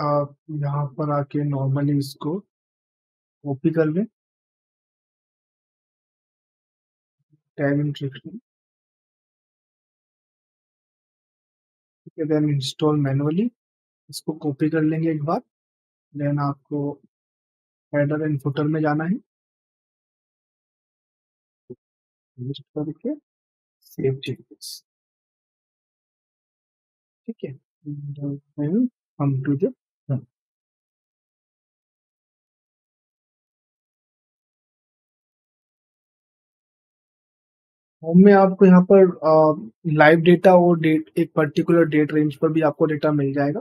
आप यहाँ पर आके नॉर्मली इसको कॉपी कर लें, टैग इंट्रैक्शन, ठीक है, देन इंस्टॉल मैनुअली, इसको कॉपी कर लेंगे एक बार। देन आपको हेडर एंड फुटर में जाना है, लिस्ट करके सेव चेंजेस, ठीक है, हम टू जो होम में आपको यहाँ पर लाइव डेटा और डेट एक पर्टिकुलर डेट रेंज पर भी आपको डेटा मिल जाएगा,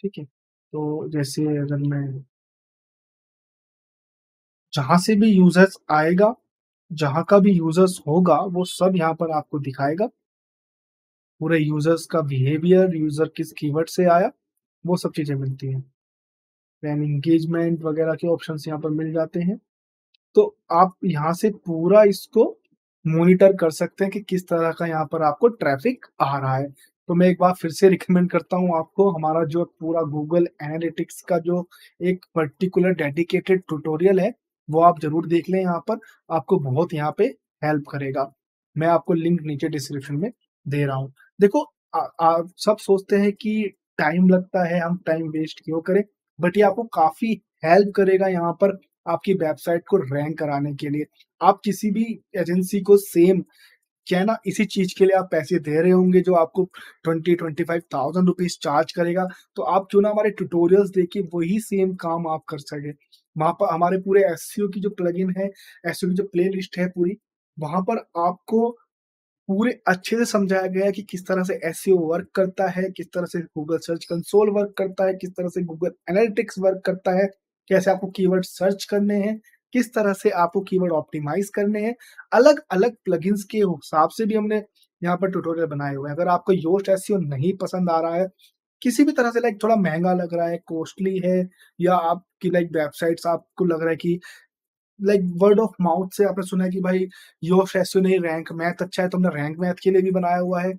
ठीक है। तो जैसे अगर मैं जहां से भी यूजर्स आएगा, जहां का भी यूजर्स होगा, वो सब यहाँ पर आपको दिखाएगा, पूरे यूजर्स का बिहेवियर, यूजर किस कीवर्ड से आया, वो सब चीजें मिलती हैं। देन इंगेजमेंट वगैरह के ऑप्शंस यहाँ पर मिल जाते हैं। तो आप यहाँ से पूरा इसको मॉनिटर कर सकते हैं कि किस तरह का यहाँ पर आपको ट्रैफिक आ रहा है। तो मैं एक बार फिर से रिकमेंड करता हूँ आपको, हमारा जो पूरा गूगल एनालिटिक्स का जो एक पर्टिकुलर डेडिकेटेड ट्यूटोरियल है, वो आप जरूर देख लें, यहाँ पर आपको बहुत यहाँ पे हेल्प करेगा। मैं आपको लिंक नीचे डिस्क्रिप्शन में दे रहा हूँ। देखो आप सब सोचते हैं कि टाइम लगता है, हम टाइम वेस्ट क्यों करें, बट ये आपको काफी हेल्प करेगा यहाँ पर आपकी वेबसाइट को रैंक कराने के लिए। आप किसी भी एजेंसी को सेम क्या ना इसी चीज के लिए आप पैसे दे रहे होंगे, जो आपको 20-25,000 रुपीज चार्ज करेगा, तो आप क्यों ना हमारे ट्यूटोरियल्स देके वही सेम काम आप कर सके। वहां पर हमारे पूरे एसईओ की जो प्लगइन है, एसईओ की जो प्ले लिस्ट है पूरी, वहां पर आपको पूरे अच्छे से समझाया गया है कि किस तरह से एसईओ वर्क करता है, किस तरह से गूगल सर्च कंसोल वर्क करता है, किस तरह से गूगल एनालिटिक्स वर्क करता है, कैसे आपको कीवर्ड सर्च करने हैं, किस तरह से आपको कीवर्ड ऑप्टिमाइज करने हैं। अलग अलग प्लगइन्स के हिसाब से भी हमने यहाँ पर ट्यूटोरियल बनाए हुए हैं। अगर आपको योस्ट एसईओ नहीं पसंद आ रहा है, किसी भी तरह से लाइक थोड़ा महंगा लग रहा है, कॉस्टली है, या आपकी लाइक वेबसाइट्स आपको लग रहा है कि लाइक वर्ड ऑफ माउथ से आपने सुना है कि भाई योस्ट एसईओ नहीं रैंक मैथ अच्छा है, तो हमने रैंक मैथ के लिए भी बनाया हुआ है।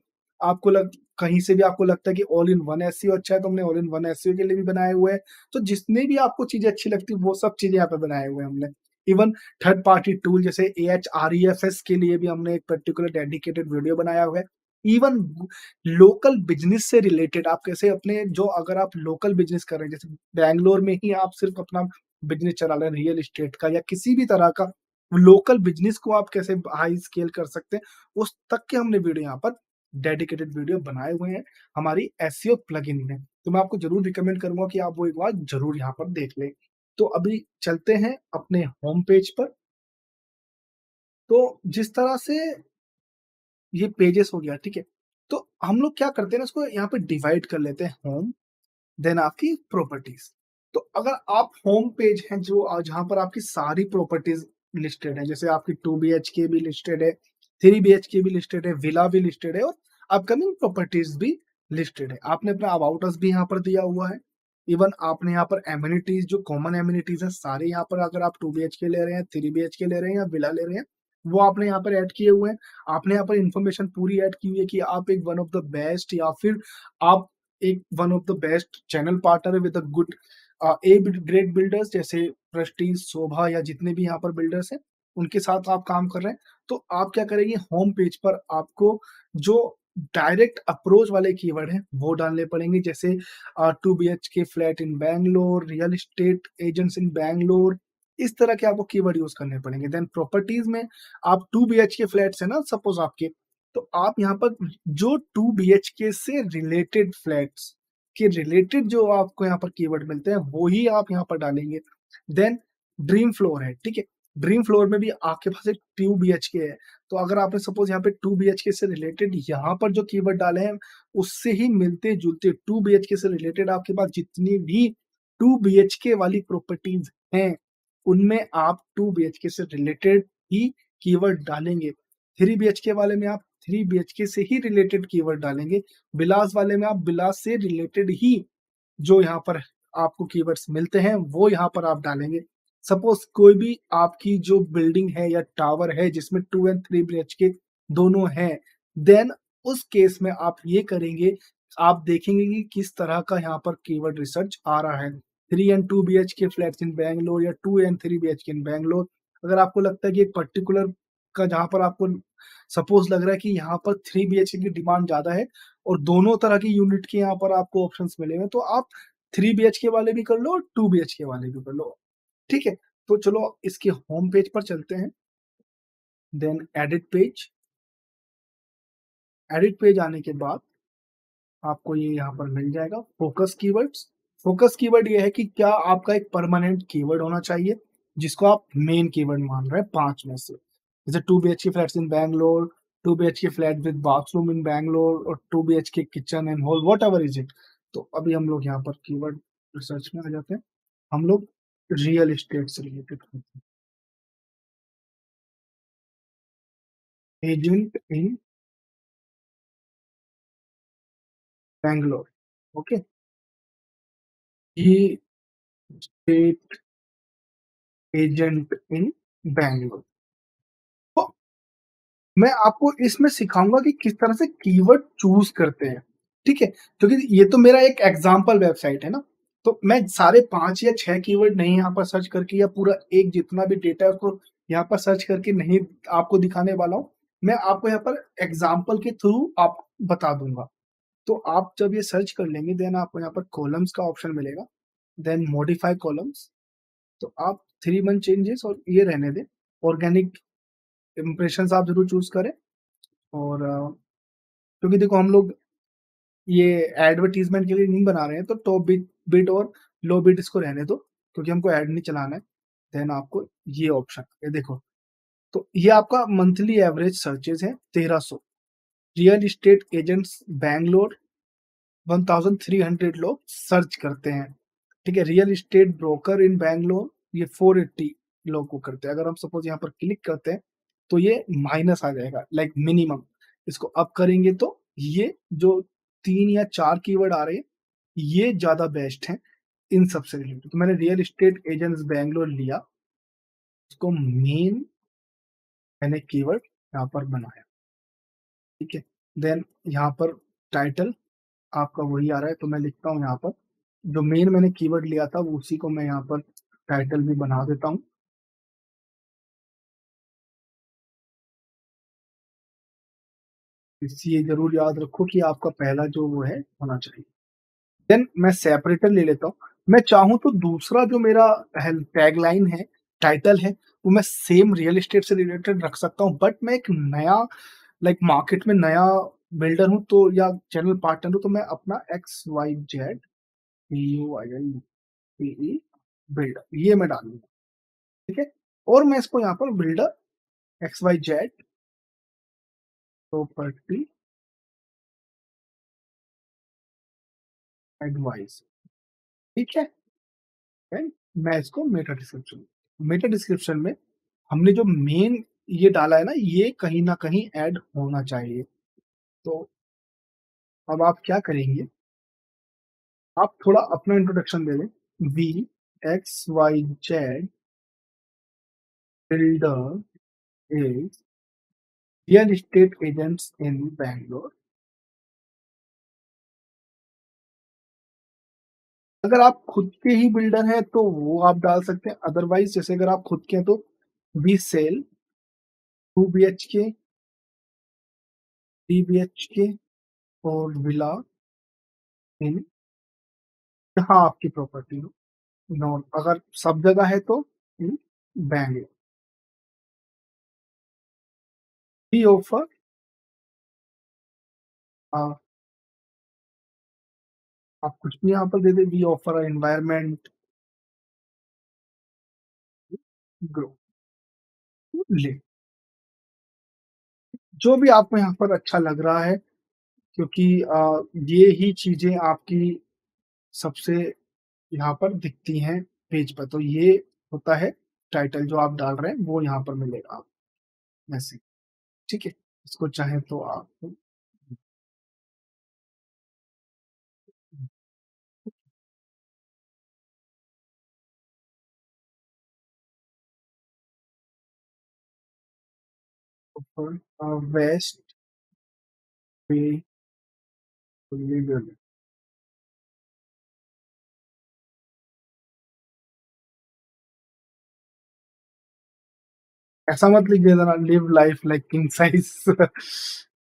आपको कहीं से भी आपको लगता है कि ऑल इन वन एसईओ अच्छा है, तो हमने ऑल इन वन एसईओ के लिए भी बनाए हुए हैं। तो जितने भी आपको चीजें अच्छी लगती है, वो सब चीजें यहाँ पे बनाए हुए हैं हमने। इवन थर्ड पार्टी टूल जैसे AHREFS के लिए भी हमने एक पर्टिकुलर डेडिकेटेड वीडियो बनाया हुआ है। इवन लोकल बिजनेस से रिलेटेड, आप कैसे अपने जो अगर आप लोकल बिजनेस कर रहे हैं, जैसे बैंगलोर में ही आप सिर्फ अपना बिजनेस चला रहे हैं, रियल एस्टेट का या किसी भी तरह का लोकल बिजनेस को आप कैसे हाई स्केल कर सकते हैं, उस तक के हमने वीडियो यहाँ पर डेडिकेटेड वीडियो बनाए हुए हैं हमारी एसईओ प्लगइन में। तो मैं आपको जरूर रिकमेंड करूंगा कि आप वो एक बार जरूर यहाँ पर देख लें। तो अभी चलते हैं अपने होम पेज पर। तो जिस तरह से ये पेजेस हो गया, ठीक है, तो हम लोग क्या करते हैं ना, उसको यहाँ पर डिवाइड कर लेते हैं, होम देन आपकी प्रॉपर्टीज। तो अगर आप होम पेज हैं जो जहां पर आपकी सारी प्रॉपर्टीज लिस्टेड है, जैसे आपकी 2 BHK भी लिस्टेड है, 3 BHK भी लिस्टेड है, विला भी लिस्टेड है, और अपकमिंग प्रॉपर्टीज भी लिस्टेड है। आपने अपना अबाउट अस भी यहाँ पर दिया हुआ है। इवन आपने यहाँ पर एम्यूनिटीज जो कॉमन एम्यूनिटीज है सारे यहाँ पर, अगर आप 2 BHK ले रहे हैं, 3 BHK ले रहे हैं, या विला ले रहे हैं, वो आपने यहाँ पर ऐड किए हुए हैं। आपने यहाँ पर इन्फॉर्मेशन पूरी ऐड की हुई है कि आप एक वन ऑफ द बेस्ट, या फिर आप एक one of the best channel partner with a good A grade builders जैसे प्रस्टीज, शोभा या जितने भी यहाँ पर बिल्डर्स हैं उनके साथ आप काम कर रहे हैं, तो आप क्या करेंगे होम पेज पर आपको जो डायरेक्ट अप्रोच वाले कीवर्ड हैं वो डालने पड़ेंगे, जैसे 2 BHK flat in Bangalore, real estate agents in Bangalore, इस तरह के आपको कीवर्ड यूज करने पड़ेंगे। देन प्रॉपर्टीज में आप 2 BHK फ्लैट्स है ना सपोज आपके, तो आप यहाँ पर जो 2 BHK से रिलेटेड फ्लैट्स के रिलेटेड जो आपको यहाँ पर कीवर्ड मिलते हैं वो ही आप यहाँ पर डालेंगे। देन ड्रीम फ्लोर है, ठीक है, ड्रीम फ्लोर में भी आपके पास एक 2 BHK है, तो अगर आपने सपोज यहाँ पे 2 BHK से रिलेटेड यहाँ पर जो कीवर्ड डाले हैं उससे ही मिलते जुलते 2 BHK से रिलेटेड आपके पास जितनी भी 2 BHK वाली प्रॉपर्टीज हैं उनमें आप 2 BHK से रिलेटेड ही कीवर्ड डालेंगे। 3 BHK वाले में आप 3 BHK से ही रिलेटेड कीवर्ड डालेंगे, बिलास वाले में आप बिलास से रिलेटेड ही जो यहाँ पर आपको कीवर्ड्स मिलते हैं वो यहाँ पर आप डालेंगे। सपोज कोई भी आपकी जो बिल्डिंग है या टावर है जिसमें 2 और 3 BHK दोनों हैं, देन उस केस में आप ये करेंगे, आप देखेंगे कि किस तरह का यहाँ पर कीवर्ड रिसर्च आ रहा है। 3 और 2 BHK फ्लैट्स इन बैंगलोर या 2 और 3 BHK इन बैंगलोर, अगर आपको लगता है कि एक पर्टिकुलर का जहाँ पर आपको सपोज लग रहा है कि यहाँ पर 3 BHK की डिमांड ज्यादा है और दोनों तरह की यूनिट के यहाँ पर आपको ऑप्शंस मिले हुए, तो आप 3 BHK वाले भी कर लो और 2 BHK वाले भी कर लो, ठीक है। तो चलो इसके होम पेज पर चलते हैं। देन एडिट पेज आने के बाद आपको ये यहाँ पर मिल जाएगा फोकस कीवर्ड्स। फोकस कीवर्ड ये है कि क्या आपका एक परमानेंट कीवर्ड होना चाहिए जिसको आप मेन कीवर्ड मान रहे हैं 5 में से, जैसे 2 BHK flats in Bangalore, 2 BHK flat with bathroom in Bangalore और 2 BHK kitchen and hall, whatever is it. तो अभी हम लोग यहाँ पर कीवर्ड रिसर्च में आ जाते हैं, हम लोग रियल एस्टेट से रिलेटेड करते हैं, एजेंट इन बैंगलोर, ओके, ये स्टेट एजेंट इन बैंगलोर। मैं आपको इसमें सिखाऊंगा कि किस तरह से कीवर्ड चूज करते हैं, ठीक है, क्योंकि ये तो मेरा एक एग्जांपल वेबसाइट है ना, तो मैं सारे 5 या 6 कीवर्ड नहीं यहाँ पर सर्च करके या पूरा एक जितना भी डेटा है उसको यहाँ पर सर्च करके नहीं आपको दिखाने वाला हूँ। मैं आपको यहाँ पर एग्जांपल के थ्रू आप बता दूंगा। तो आप जब ये सर्च कर लेंगे देन आपको यहाँ पर कॉलम्स का ऑप्शन मिलेगा, देन मॉडिफाई कॉलम्स, तो आप 3 month चेंजेस और ये रहने दें, ऑर्गेनिक इम्प्रेशंस आप जरूर चूज करें, और क्योंकि देखो हम लोग ये एडवर्टीजमेंट के लिए नहीं बना रहे हैं, तो टॉप बिट और लो बिट इसको रहने दो क्योंकि हमको ऐड नहीं चलाना है। देन आपको ये ऑप्शन ये देखो, तो ये आपका मंथली एवरेज सर्चेज है 1300, रियल एस्टेट एजेंट्स बैंगलोर 1300 लोग सर्च करते हैं, ठीक है, real estate broker in Bangalore ये 480 लोग को करते हैं। अगर हम सपोज यहाँ पर क्लिक करते हैं तो ये माइनस आ जाएगा, लाइक मिनिमम, इसको अप करेंगे तो ये जो 3 या 4 कीवर्ड आ रहे हैं ये ज्यादा बेस्ट हैं इन सब से रिलेटेड। तो मैंने रियल एस्टेट एजेंट्स बैंगलोर लिया, उसको मेन मैंने कीवर्ड यहाँ पर बनाया, ठीक है। देन यहाँ पर टाइटल आपका वही आ रहा है, तो मैं लिखता हूँ यहाँ पर जो मेन मैंने कीवर्ड लिया था वो उसी को मैं यहाँ पर टाइटल भी बना देता हूँ। ये जरूर याद रखो कि आपका पहला जो वो है होना चाहिए। देन मैं सेपरेटर ले लेता हूँ, मैं चाहूँ तो दूसरा जो मेरा टैगलाइन है टाइटल है वो मैं सेम रियल एस्टेट से रिलेटेड रख सकता हूँ, बट मैं एक नया लाइक मार्केट में नया बिल्डर हूँ तो या चैनल पार्टनर हूँ, तो मैं अपना XYZ बिल्डर ये मैं डालूंगा, ठीक है, और मैं इसको यहाँ पर बिल्डर XYZ प्रॉपर्टी एडवाइस, ठीक है। एंड मैं इसको मेटा डिस्क्रिप्शन में हमने जो मेन ये डाला है ना ये कहीं ना कहीं ऐड होना चाहिए। तो अब आप क्या करेंगे, आप थोड़ा अपना इंट्रोडक्शन दे दें, XYZ builder is real estate agents in Bangalore अगर आप खुद के ही बिल्डर हैं तो वो आप डाल सकते हैं, अदरवाइज जैसे अगर आप खुद के हैं तो बी सेल 2 BHK 3 BHK और विला इन जहाँ आपकी प्रॉपर्टी हो नॉन, अगर सब जगह है तो इन बैंगलोर। बी ऑफर आप कुछ भी यहाँ पर दे दे, वी ऑफर एनवायरमेंट ग्रो ले, जो भी आपको यहाँ पर अच्छा लग रहा है, क्योंकि ये ही चीजें आपकी सबसे यहाँ पर दिखती हैं पेज पर। तो ये होता है टाइटल जो आप डाल रहे हैं वो यहाँ पर मिलेगा आप वैसे, ठीक है। इसको चाहे तो आप वेस्ट पे ऐसा मत लिखिए जरा, live life like king size.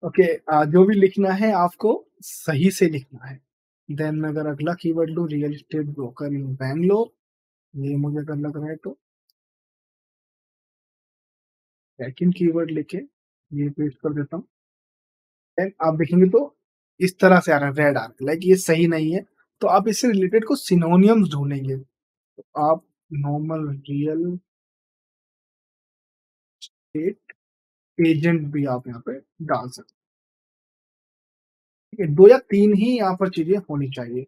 Okay, जो भी लिखना है आपको सही से लिखना है। देन मैं अगर अगला कीवर्ड लूं real estate broker in Bangalore, ये मुझे अगर लग रहा है तो सेकंड कीवर्ड लेके ये पेस्ट कर देता हूँ। आप देखेंगे तो इस तरह से आ रहा है रेड आर्क, लाइक ये सही नहीं है। तो आप इससे रिलेटेड को सिनोनियम्स ढूंढेंगे, तो आप नॉर्मल रियल स्टेट एजेंट भी आप यहाँ पे डाल सकते हैं, ठीक है। 2 या 3 ही यहाँ पर चीजें होनी चाहिए,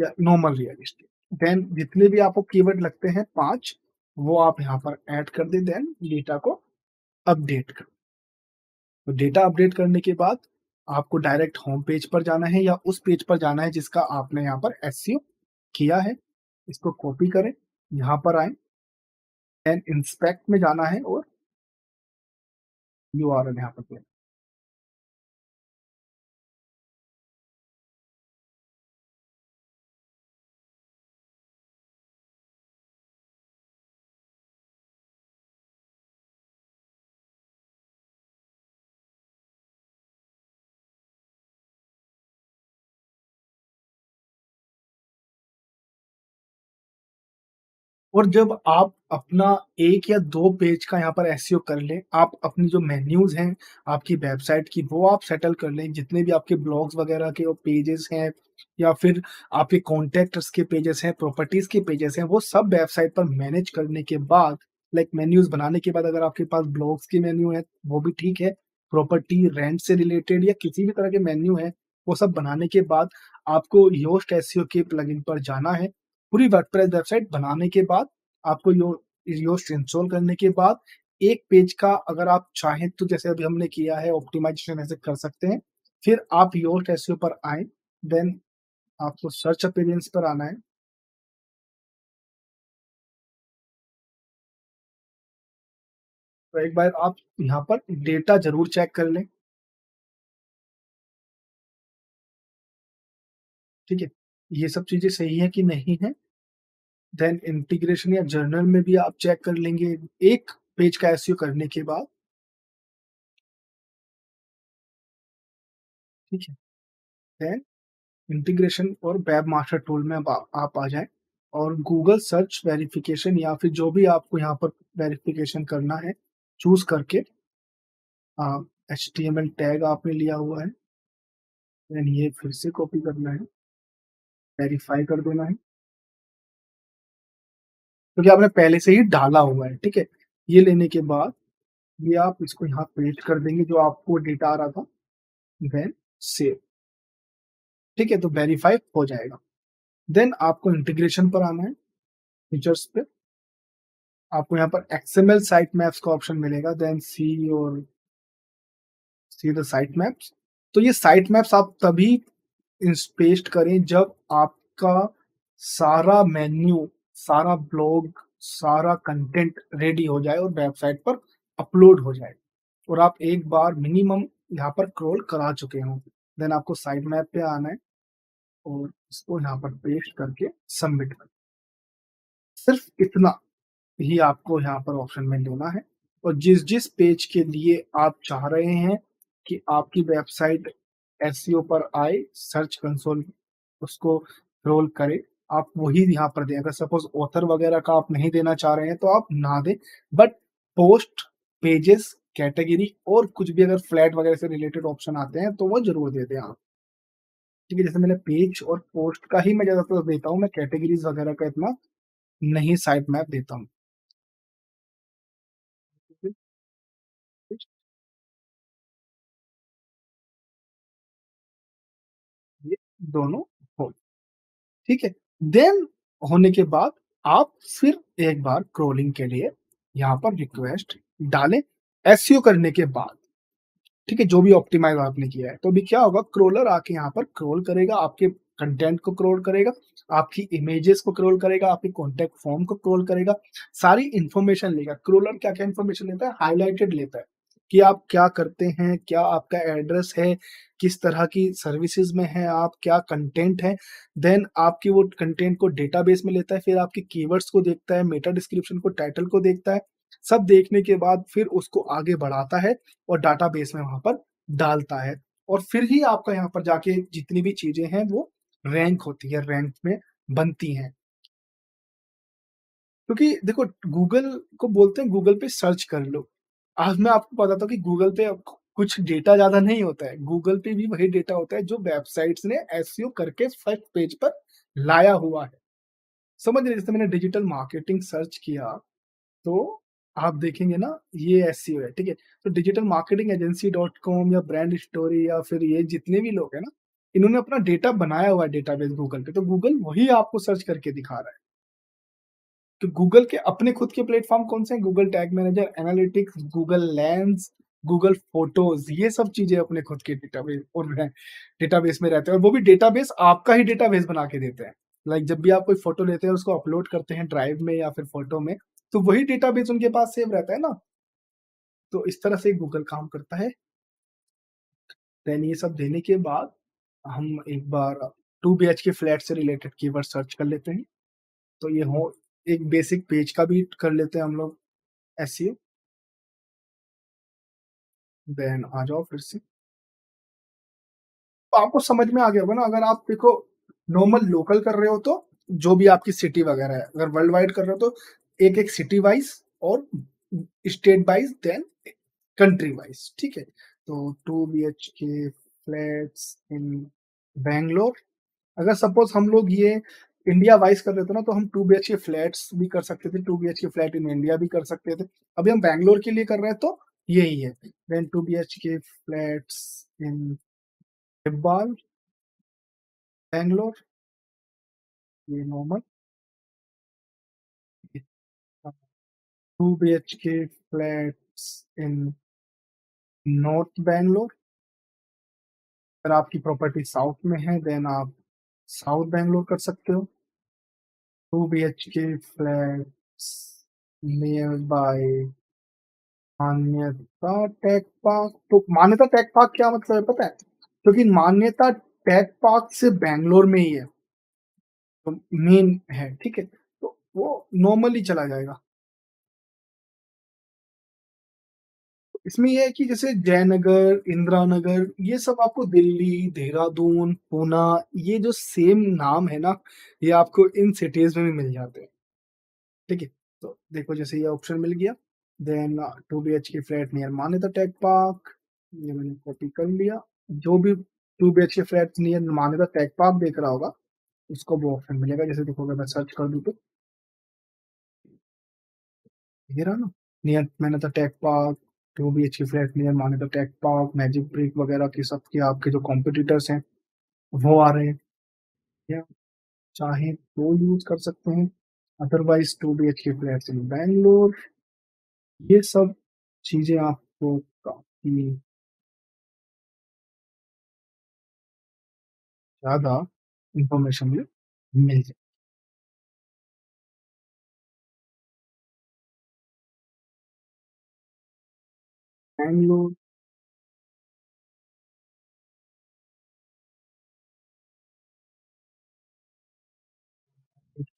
या नॉर्मल रियल एस्टेट। देन जितने भी आपको कीवर्ड लगते हैं 5 वो आप यहाँ पर ऐड कर दें। देन डेटा को अपडेट कर, तो डेटा अपडेट करने के बाद आपको डायरेक्ट होम पेज पर जाना है या उस पेज पर जाना है जिसका आपने यहाँ पर एसईओ किया है। इसको कॉपी करें, यहाँ पर आए एंड इंस्पेक्ट में जाना है और यूआरएल यहाँ पर और जब आप अपना 1 या 2 पेज का यहाँ पर एसईओ कर लें, आप अपनी जो मेन्यूज हैं आपकी वेबसाइट की वो आप सेटल कर लें। जितने भी आपके ब्लॉग्स वगैरह के और पेजेस हैं या फिर आपके कॉन्टेक्ट्स के पेजेस हैं, प्रॉपर्टीज के पेजेस हैं, वो सब वेबसाइट पर मैनेज करने के बाद, लाइक मेन्यूज बनाने के बाद, अगर आपके पास ब्लॉग्स के मेन्यू है वो भी ठीक है, प्रॉपर्टी रेंट से रिलेटेड या किसी भी तरह के मेन्यू है वो सब बनाने के बाद आपको योस्ट एसईओ के प्लगइन पर जाना है। पूरी वर्डप्रेस वेबसाइट बनाने के बाद आपको योस्ट इंस्टॉल करने के बाद 1 पेज का अगर आप चाहें तो जैसे अभी हमने किया है ऑप्टिमाइजेशन ऐसे कर सकते हैं। फिर आप योस्ट एसईओ पर आए, देन आपको सर्च अपीयरेंस पर आना है। तो एक बार आप यहाँ पर डेटा जरूर चेक कर लें, ठीक है, ये सब चीजें सही है कि नहीं है। देन इंटीग्रेशन या जर्नल में भी आप चेक कर लेंगे 1 पेज का एसईओ करने के बाद, ठीक है। देन इंटीग्रेशन और वेब मास्टर टूल में आप आ जाए और गूगल सर्च वेरिफिकेशन या फिर जो भी आपको यहाँ पर वेरिफिकेशन करना है चूज करके, HTML टैग आपने लिया हुआ है, देन ये फिर से कॉपी करना है, वेरीफाई कर देना है, क्योंकि आपने पहले से ही डाला हुआ है, ठीक है। ये लेने के बाद ये आप इसको यहाँ पेस्ट कर देंगे जो आपको डेटा आ रहा था, देन सेव, ठीक है, तो वेरीफाई हो जाएगा। देन आपको इंटीग्रेशन पर आना है, फीचर्स पे आपको यहाँ पर XML साइट मैप्स का ऑप्शन मिलेगा, then see the site maps. तो ये साइट मैप्स आप तभी पेस्ट करें जब आपका सारा मेन्यू, सारा ब्लॉग, सारा कंटेंट रेडी हो जाए और वेबसाइट पर अपलोड हो जाए और आप एक बार मिनिमम यहाँ पर क्रोल करा चुके हों। देन आपको साइड मैप पे आना है, और इसको यहाँ पर पेस्ट करके सबमिट कर। सिर्फ इतना ही आपको यहाँ पर ऑप्शन में लेना है और जिस जिस पेज के लिए आप चाह रहे हैं कि आपकी वेबसाइट एसईओ पर आए, सर्च कंसोल उसको रोल करे, आप वही यहाँ पर दें। अगर सपोज ऑथर वगैरह का आप नहीं देना चाह रहे हैं तो आप ना दें, बट पोस्ट, पेजेस, कैटेगरी और कुछ भी अगर फ्लैट वगैरह से रिलेटेड ऑप्शन आते हैं तो वो जरूर दे दें आप, ठीक है। जैसे मैंने पेज और पोस्ट का ही मैं ज़्यादातर देता हूँ, मैं कैटेगरीज वगैरह का इतना नहीं साइट मैप देता हूँ। ये दोनों हो, ठीक है। देन होने के बाद आप फिर एक बार क्रोलिंग के लिए यहाँ पर रिक्वेस्ट डालें एसईओ करने के बाद, ठीक है, जो भी ऑप्टिमाइज आपने किया है। तो अभी क्या होगा, क्रोलर आके यहाँ पर क्रोल करेगा, आपके कंटेंट को क्रोल करेगा, आपकी इमेजेस को क्रोल करेगा, आपके कॉन्टेक्ट फॉर्म को क्रोल करेगा, सारी इंफॉर्मेशन लेगा। क्रोलर क्या क्या इंफॉर्मेशन लेता है, हाईलाइटेड लेता है कि आप क्या करते हैं, क्या आपका एड्रेस है, किस तरह की सर्विसेज में है आप, क्या कंटेंट है। देन आपकी वो कंटेंट को डेटाबेस में लेता है, फिर आपके कीवर्ड्स को देखता है, मेटा डिस्क्रिप्शन को, टाइटल को देखता है। सब देखने के बाद फिर उसको आगे बढ़ाता है और डाटाबेस में वहां पर डालता है और फिर ही आपका यहाँ पर जाके जितनी भी चीजें हैं वो रैंक होती है, रैंक में बनती हैं। क्योंकि देखो, गूगल को बोलते हैं गूगल पे सर्च कर लो। आज मैं आपको बताता हूँ कि गूगल पे कुछ डेटा ज्यादा नहीं होता है, गूगल पे भी वही डेटा होता है जो वेबसाइट्स ने एसईओ करके फर्स्ट पेज पर लाया हुआ है, समझ रहे। जैसे मैंने डिजिटल मार्केटिंग सर्च किया तो आप देखेंगे ना ये एसईओ है, ठीक है। तो डिजिटल मार्केटिंग एजेंसी.com या ब्रांड स्टोरी या फिर ये जितने भी लोग हैं ना, इन्होंने अपना डेटा बनाया हुआ है, डेटाबेस गूगल पे। तो गूगल वही आपको सर्च करके दिखा रहा है। तो गूगल के अपने खुद के प्लेटफॉर्म कौन से हैं, Google tag manager, analytics, Google lens, Google photos, ये सब चीजें अपने खुद के डेटाबेस और डेटाबेस में रहते हैं। और वो भी डेटाबेस आपका ही डेटाबेस बना के देते हैं। लाइक जब भी आप कोई फोटो लेते हैं, उसको अपलोड करते हैं ड्राइव में या फिर फोटो में, तो वही डेटाबेस उनके पास सेव रहता है ना। तो इस तरह से गूगल काम करता है। देन ये सब देने के बाद हम एक बार 2 BHK फ्लैट से रिलेटेड कीवर्ड सर्च कर लेते हैं। तो ये हो, एक बेसिक पेज का भी कर लेते हैं हम लोग एसईओ। देन आ जाओ फिर से, तो आपको समझ में आ गया होगा ना। अगर आप देखो नॉर्मल लोकल कर रहे हो तो जो भी आपकी सिटी वगैरह है, अगर वर्ल्ड वाइड कर रहे हो तो एक एक सिटी वाइज और state wise then country wise, ठीक है। तो 2 BHK फ्लैट्स इन बेंगलोर, अगर सपोज हम लोग ये इंडिया वाइज कर लेते ना तो हम 2 BHK फ्लैट्स भी कर सकते थे, 2 BHK फ्लैट इन इंडिया भी कर सकते थे। अभी हम बेंगलोर के लिए कर रहे हैं तो यही है। Then 2 BHK flats in Hebbal Bangalore, ये normal. 2 BHK flats in north Bangalore, अगर आपकी प्रॉपर्टी साउथ में है देन आप साउथ बेंगलोर कर सकते हो। 2 BHK flats near by Manyata tech park. तो मान्यता टेक पार्क क्या मतलब है पता है, क्योंकि मान्यता टेक पार्क से बेंगलोर में ही है, तो मेन है, ठीक है। तो वो नॉर्मली चला जाएगा। इसमें यह है कि जैसे जयनगर, इंदिरा नगर, ये सब आपको दिल्ली, देहरादून, पूना, ये जो सेम नाम है ना, ये आपको इन सिटीज में भी मिल जाते हैं, ठीक है। तो देखो जैसे ये ऑप्शन मिल गया। Then 2 BHK flat near Manyata tech park, ये मैंने कॉपी कर लिया। जो भी 2 BHK flat near Manyata tech park देख रहा होगा उसको वो ऑप्शन मिलेगा। जैसे देखो अगर मैं सर्च कर दूँ तो ना near Manyata take Park, 2 BHK flat near Manyata tech park, Magic Brick वगैरह की सब के आपके जो कॉम्पिटिटर्स हैं वो आ रहे हैं, या चाहे वो यूज कर सकते हैं। Otherwise 2 BHK flats in Bangalore, ये सब चीजें आपको काफी ज्यादा इंफॉर्मेशन में मिल जाए।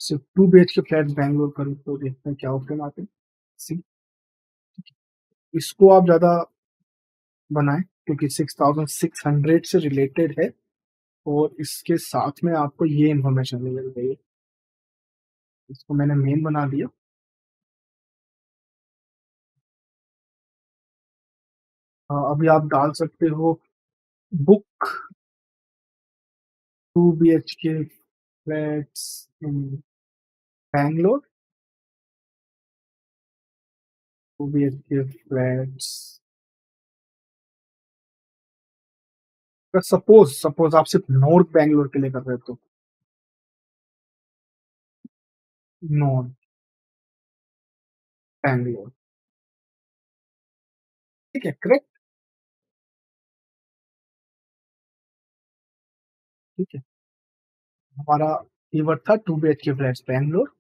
सिर्फ 2 BHK फ्लैट बैंगलोर करूँ तो देखते हैं क्या ऑप्शन आते हैं। सी इसको आप ज़्यादा बनाएं क्योंकि 6600 से रिलेटेड है और इसके साथ में आपको ये इन्फॉर्मेशन मिल रही है। इसको मैंने मेन बना दिया। अभी आप डाल सकते हो book 2 BHK flats in Bangalore, 2 BHK flats. Suppose आप सिर्फ नॉर्थ बैंगलोर के लिए कर रहे हो तो नॉर्थ बैंगलोर, ठीक है करेक्ट, ठीक है। हमारा कीवर्ड था 2 BHK flats Bangalore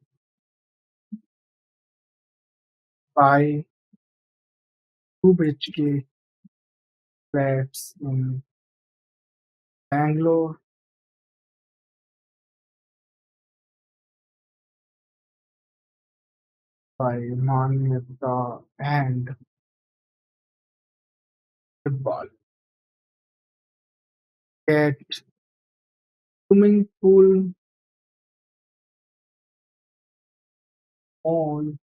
by 2 BHK flats in Bangalore by Manyata and football gate swimming pool on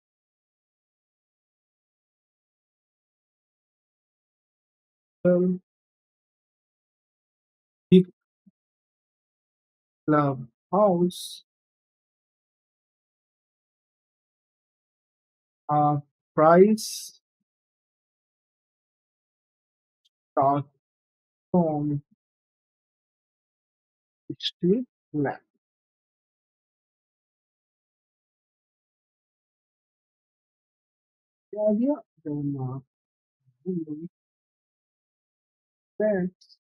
big club house price start from 60 lakh, yeah, that's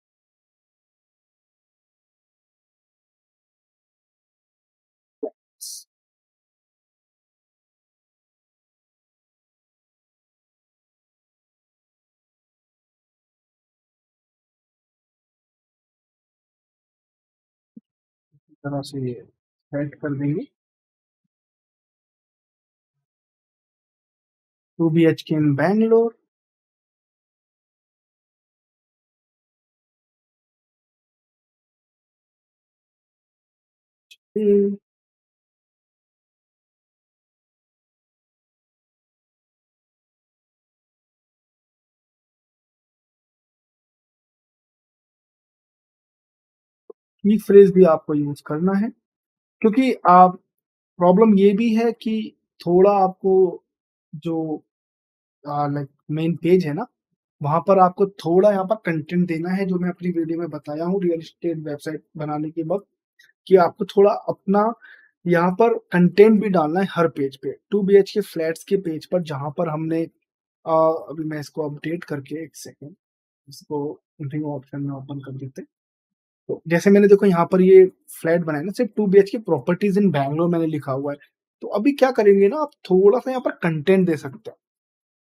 तरह से ये सेट कर देंगे। 2 BHK इन बैंगलोर की फ्रेज भी आपको यूज करना है, क्योंकि आप प्रॉब्लम ये भी है कि थोड़ा आपको जो लाइक मेन पेज है ना वहाँ पर आपको थोड़ा यहाँ पर कंटेंट देना है, जो मैं अपनी वीडियो में बताया हूँ रियल एस्टेट वेबसाइट बनाने के वक्त कि आपको थोड़ा अपना यहाँ पर कंटेंट भी डालना है हर पेज पे। 2 BHK फ्लैट्स के पेज पर जहाँ पर हमने अभी मैं इसको अपडेट करके एक सेकेंड इसको न्यू ऑप्शन में ओपन कर देते हैं। तो जैसे मैंने देखो यहाँ पर ये फ्लैट बनाया ना सिर्फ 2 BHK प्रॉपर्टीज इन बैंगलोर मैंने लिखा हुआ है, तो अभी क्या करेंगे ना आप थोड़ा सा यहाँ पर कंटेंट दे सकते हैं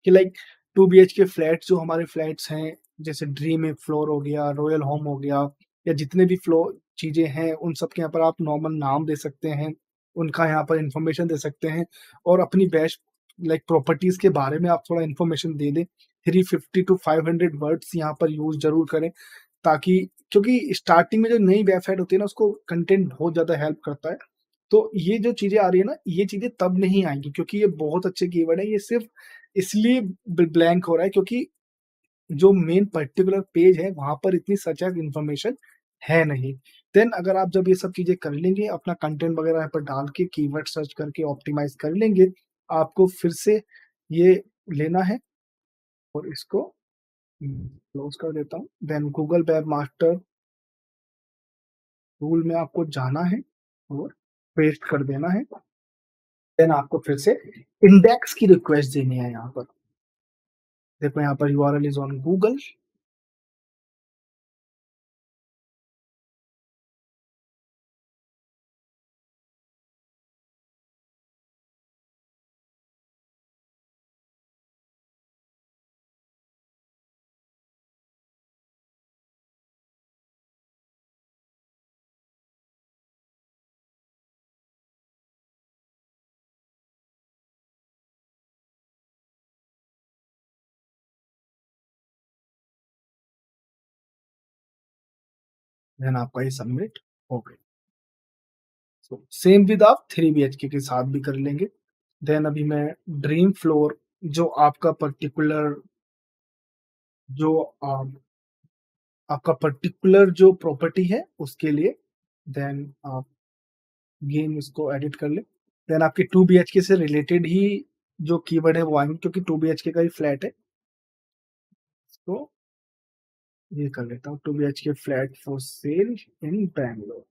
कि लाइक 2 BHK फ्लैट्स जो हमारे फ्लैट्स हैं जैसे ड्रीम फ्लोर हो गया, रॉयल होम हो गया, या जितने भी फ्लोर चीज़ें हैं उन सब के यहाँ पर आप नॉर्मल नाम दे सकते हैं, उनका यहाँ पर इंफॉर्मेशन दे सकते हैं और अपनी बेस्ट लाइक प्रॉपर्टीज़ के बारे में आप थोड़ा इन्फॉर्मेशन दे दें। 350 to 500 वर्ड्स यहाँ पर यूज़ जरूर करें, ताकि क्योंकि स्टार्टिंग में जो नई वेबसाइट होती है ना उसको कंटेंट बहुत ज़्यादा हेल्प करता है। तो ये जो चीज़ें आ रही है ना ये चीज़ें तब नहीं आएंगी क्योंकि ये बहुत अच्छे कीवर्ड है, ये सिर्फ इसलिए ब्लैंक हो रहा है क्योंकि जो मेन पर्टिकुलर पेज है वहाँ पर इतनी सटीक इन्फॉर्मेशन है नहीं। देन अगर आप जब ये सब चीज़ें कर लेंगे अपना कंटेंट वगैरह यहाँ पर डाल के कीवर्ड सर्च करके ऑप्टिमाइज कर लेंगे, आपको फिर से ये लेना है और इसको क्लोज कर देता हूँ। Then Google web master tool में आपको जाना है और पेस्ट कर देना है। देन आपको फिर से इंडेक्स की रिक्वेस्ट देनी है। यहाँ पर देखो यहाँ पर URL is on Google, then आपका ये सबमिट हो गया। सो सेम विद आप 3 BHK के साथ भी कर लेंगे। देन अभी मैं ड्रीम फ्लोर जो आपका पर्टिकुलर जो प्रॉपर्टी है उसके लिए देन आप गेम इसको एडिट कर ले। देन आपके 2 BHK से रिलेटेड ही जो कीवर्ड है वो आएंगे क्योंकि 2 BHK का ही फ्लैट है। तो ये कर लेता हूँ 2 BHK flat for sale in Bangalore.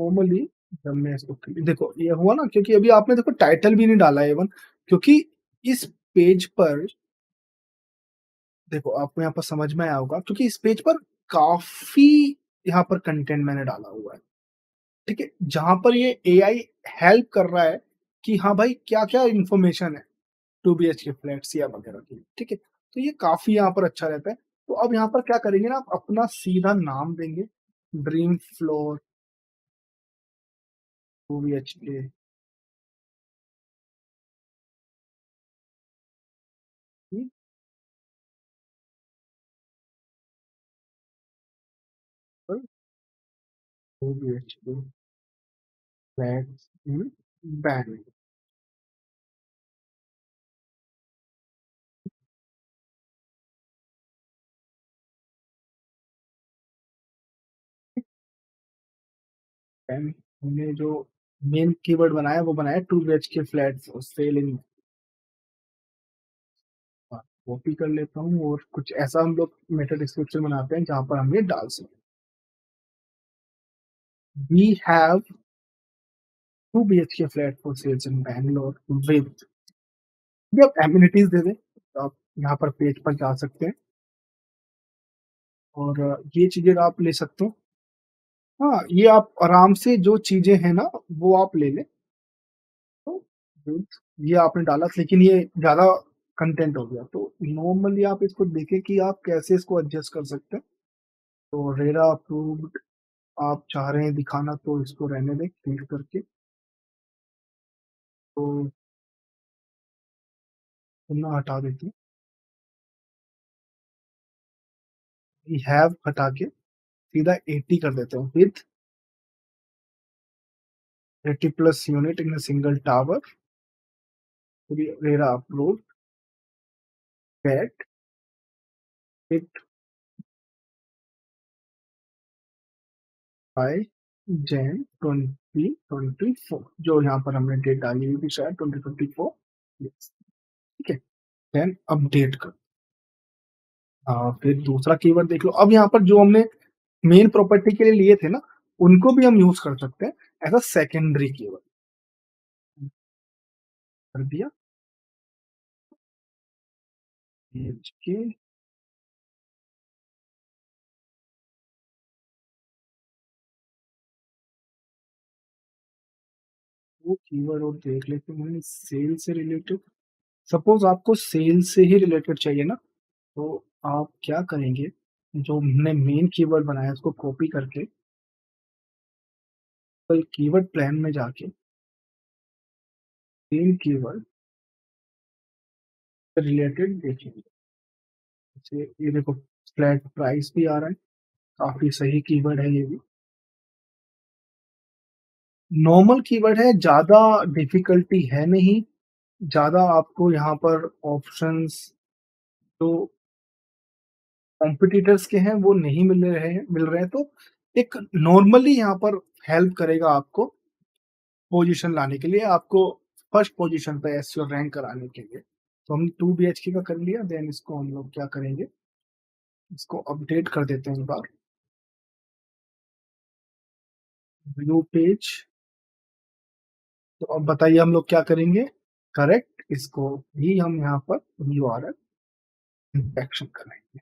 Normally जब मैं इसको देखो ये हुआ ना, क्योंकि अभी आपने देखो टाइटल भी नहीं डाला है इवन, क्योंकि इस पेज पर देखो आपको यहाँ पर समझ में आया होगा क्योंकि इस पेज पर काफी यहाँ पर कंटेंट मैंने डाला हुआ है। ठीक है, जहां पर ये एआई हेल्प कर रहा है कि हाँ भाई क्या क्या इंफॉर्मेशन है 2 BHK फ्लैट्स या वगैरह की। ठीक है, तो ये काफी यहाँ पर अच्छा रहता है। तो अब यहाँ पर क्या करेंगे ना, आप अपना सीधा नाम देंगे ड्रीम फ्लोर 2 BHK। हमने जो मेन कीवर्ड बनाया वो बनाया 2 BHK फ्लैट्स और सेल इन। कॉपी कर लेता हूँ और कुछ ऐसा हम लोग मेथड डिस्क्रिप्शन बनाते हैं जहां पर हम ये डाल सकें। We have 2 BHK flat for sales in Bangalore with जब amenities दे दें तो आप यहाँ पर पेज पर जा सकते हैं और ये चीजें आप ले सकते हो। हाँ, ये आप आराम से जो चीजें हैं ना वो आप ले लें। तो ये आपने डाला लेकिन ये ज्यादा कंटेंट हो गया, तो नॉर्मली आप इसको देखें कि आप कैसे इसको एडजस्ट कर सकते हैं। तो रेरा अप्रूव्ड आप चाह रहे हैं दिखाना तो इसको रहने दें क्लिक करके। तो ना हटा देते हैं, वी हैव हटा के सीधा 80 कर देते हैं with 80+ unit in single tower. तो RERA upload that it By Jan 2024 जो यहाँ पर हमने डेट डाली हुई थी शायद 2024। ठीक है, देन अपडेट कर फिर दूसरा कीवर्ड देख लो। अब यहाँ पर जो हमने मेन प्रॉपर्टी के लिए लिए थे ना उनको भी हम यूज कर सकते हैं एज अ सेकेंडरी कीवर्ड कर दिया। कीवर्ड और देख लेते हैं सेल से रिलेटेड। सपोज आपको सेल से ही रिलेटेड चाहिए ना, तो आप क्या करेंगे जो हमने मेन कीवर्ड बनाया उसको कॉपी करके तो कीवर्ड प्लान में जाके सेल कीवर्ड रिलेटेड देखेंगे। जैसे ये देखो फ्लैट प्राइस भी आ रहा है, काफी सही कीवर्ड है। ये भी नॉर्मल कीवर्ड है, ज़्यादा डिफिकल्टी है नहीं, ज़्यादा आपको यहाँ पर ऑप्शंस जो कॉम्पिटिटर्स के हैं वो नहीं मिल रहे हैं। तो एक नॉर्मली यहाँ पर हेल्प करेगा आपको पोजीशन लाने के लिए, आपको फर्स्ट पोजीशन पे एसईओ रैंक कराने के लिए। तो हम 2 BHK का कर लिया। देन इसको हम लोग क्या करेंगे, इसको अपडेट कर देते हैं एक बार। व्यू पेज, तो अब बताइए हम लोग क्या करेंगे। करेक्ट, इसको भी हम यहाँ पर URL इंस्पेक्शन कराएंगे।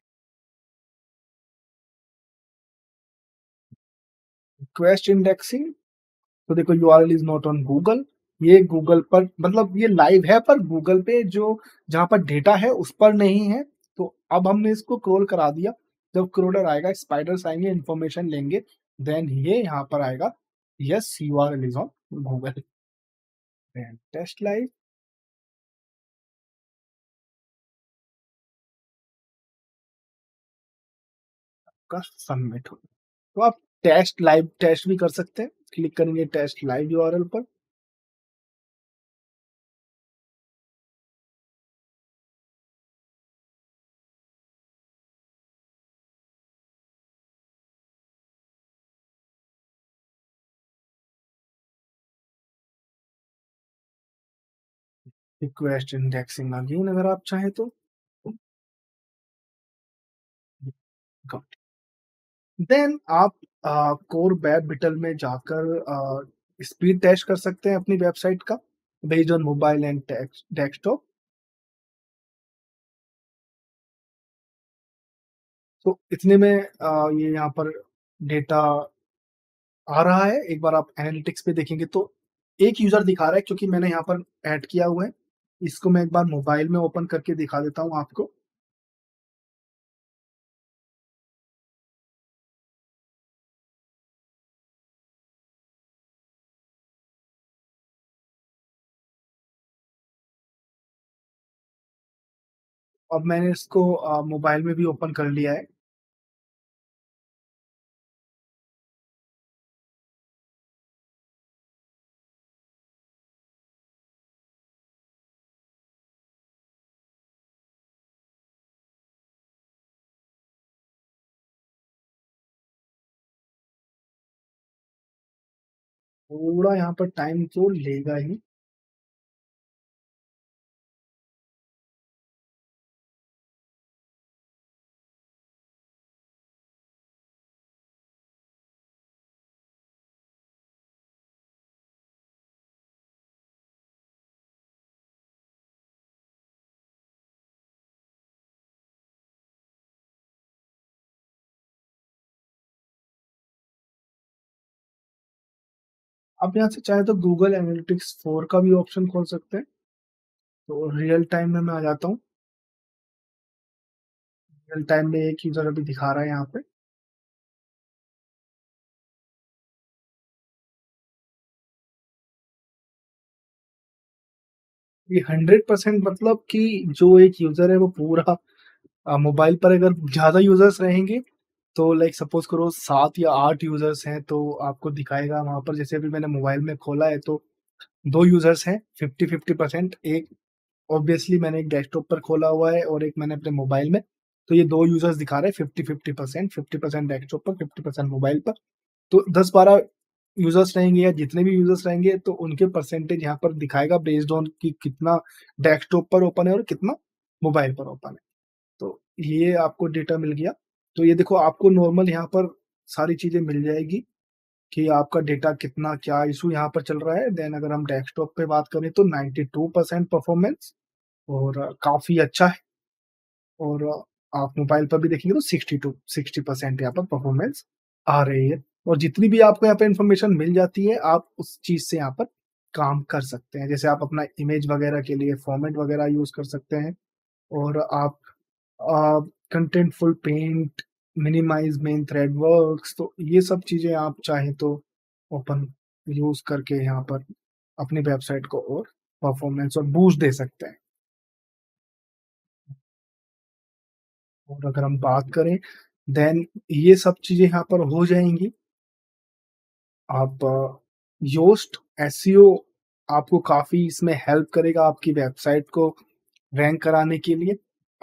रिक्वेस्ट इंडेक्सिंग, तो देखो URL is not on Google. ये गूगल पर मतलब ये लाइव है पर गूगल पे जो जहाँ पर डेटा है उस पर नहीं है। तो अब हमने इसको क्रोल करा दिया। जब क्रोलर आएगा, स्पाइडर्स आएंगे, इंफॉर्मेशन लेंगे, देन ये यहाँ पर आएगा yes URL is on Google. Then test live आपका सबमिट हो। तो आप टेस्ट लाइव टेस्ट भी कर सकते हैं, क्लिक करेंगे टेस्ट लाइव यूआरएल पर। रिक्वेस्ट इंडेक्सिंग अगेन अगर आप चाहें तो देन आप कोर वेब बिटल में जाकर स्पीड टेस्ट कर सकते हैं अपनी वेबसाइट का based on mobile and desktop. तो इतने में ये यहाँ पर डेटा आ रहा है। एक बार आप एनालिटिक्स पे देखेंगे तो एक यूजर दिखा रहा है क्योंकि मैंने यहाँ पर ऐड किया हुआ है। इसको मैं एक बार मोबाइल में ओपन करके दिखा देता हूँ आपको। अब मैंने इसको मोबाइल में भी ओपन कर लिया है। थोड़ा यहाँ पर टाइम तो लेगा ही। आप यहाँ से चाहे तो Google Analytics 4 का भी ऑप्शन खोल सकते हैं। तो रियल टाइम में मैं आ जाता हूँ। रियल टाइम में एक यूजर अभी दिखा रहा है यहाँ पे। ये 100% मतलब कि जो एक यूजर है वो पूरा मोबाइल पर, अगर ज्यादा यूजर्स रहेंगे तो लाइक सपोज करो 7 या 8 यूजर्स हैं तो आपको दिखाएगा वहां पर। जैसे अभी मैंने मोबाइल में खोला है तो 2 यूजर्स हैं, 50-50%। एक ऑब्वियसली मैंने एक डेस्कटॉप पर खोला हुआ है और एक मैंने अपने मोबाइल में, तो ये 2 यूजर्स दिखा रहे हैं 50-50%। 50% डेस्कटॉप पर, 50% मोबाइल पर। तो 10-12 यूजर्स रहेंगे या जितने भी यूजर्स रहेंगे तो उनके परसेंटेज यहाँ पर दिखाएगा बेस्ड ऑन कि कितना डेस्कटॉप पर ओपन है और कितना मोबाइल पर ओपन है। तो ये आपको डेटा मिल गया। तो ये देखो आपको नॉर्मल यहाँ पर सारी चीजें मिल जाएगी कि आपका डेटा कितना क्या इशू यहाँ पर चल रहा है। देन अगर हम डेस्कटॉप पे बात करें तो 92% परफॉर्मेंस और काफी अच्छा है। और आप मोबाइल पर भी देखेंगे तो 60% यहाँ पर परफॉर्मेंस आ रही है। और जितनी भी आपको यहाँ पर इंफॉर्मेशन मिल जाती है आप उस चीज से यहाँ पर काम कर सकते हैं। जैसे आप अपना इमेज वगैरह के लिए फॉर्मेट वगैरह यूज कर सकते हैं और आप contentful paint, minimise main thread works, तो ये सब चीजें आप चाहें तो ओपन यूज करके यहाँ पर अपनी वेबसाइट को और परफॉर्मेंस और बूस्ट दे सकते हैं। और अगर हम बात करें देन ये सब चीजें यहाँ पर हो जाएंगी। आप योस्ट एसईओ आपको काफी इसमें हेल्प करेगा आपकी वेबसाइट को रैंक कराने के लिए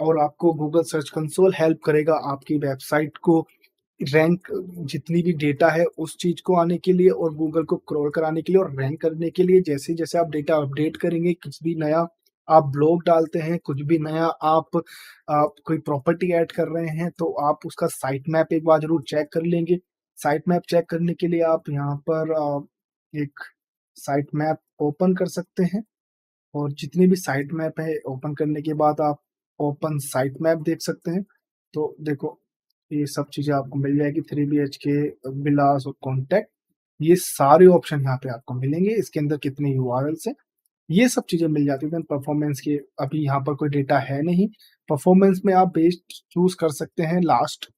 और आपको गूगल सर्च कंसोल हेल्प करेगा आपकी वेबसाइट को रैंक, जितनी भी डेटा है उस चीज को आने के लिए और गूगल को क्रॉल कराने के लिए और रैंक करने के लिए। जैसे जैसे आप डेटा अपडेट करेंगे, कुछ भी नया आप ब्लॉग डालते हैं, कुछ भी नया आप कोई प्रॉपर्टी ऐड कर रहे हैं तो आप उसका साइट मैप एक बार जरूर चेक कर लेंगे। साइट मैप चेक करने के लिए आप यहाँ पर एक साइट मैप ओपन कर सकते हैं और जितनी भी साइट मैप है ओपन करने के बाद आप ओपन साइट मैप देख सकते हैं। तो देखो ये सब चीजें आपको मिल जाएगी, 3BHK, विलास और कॉन्टैक्ट, ये सारे ऑप्शन यहाँ पे आपको मिलेंगे। इसके अंदर कितने यूआरएल्स हैं ये सब चीजें मिल जाती है। परफॉर्मेंस के अभी यहाँ पर कोई डेटा है नहीं। परफॉर्मेंस में आप बेस्ट चूज कर सकते हैं लास्ट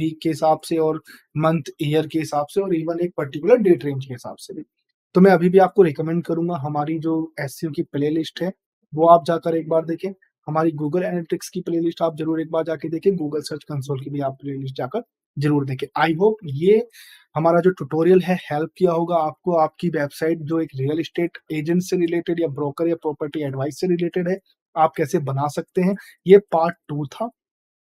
वीक के हिसाब से और मंथ ईयर के हिसाब से और इवन एक पर्टिकुलर डेट रेंज के हिसाब से भी। तो मैं अभी भी आपको रिकमेंड करूंगा हमारी जो एसईओ की प्ले लिस्ट है वो आप जाकर एक बार देखें। हमारी गूगल एनालिटिक्स की प्लेलिस्ट आप जरूर एक बार जाके देखें। गूगल सर्च कंसोल की भी आप प्लेलिस्ट जाकर जरूर देखें। आई होप ये हमारा जो ट्यूटोरियल है हेल्प किया होगा आपको आपकी वेबसाइट जो एक रियल एस्टेट एजेंट से रिलेटेड या ब्रोकर या प्रॉपर्टी एडवाइस से रिलेटेड है आप कैसे बना सकते हैं। ये पार्ट टू था,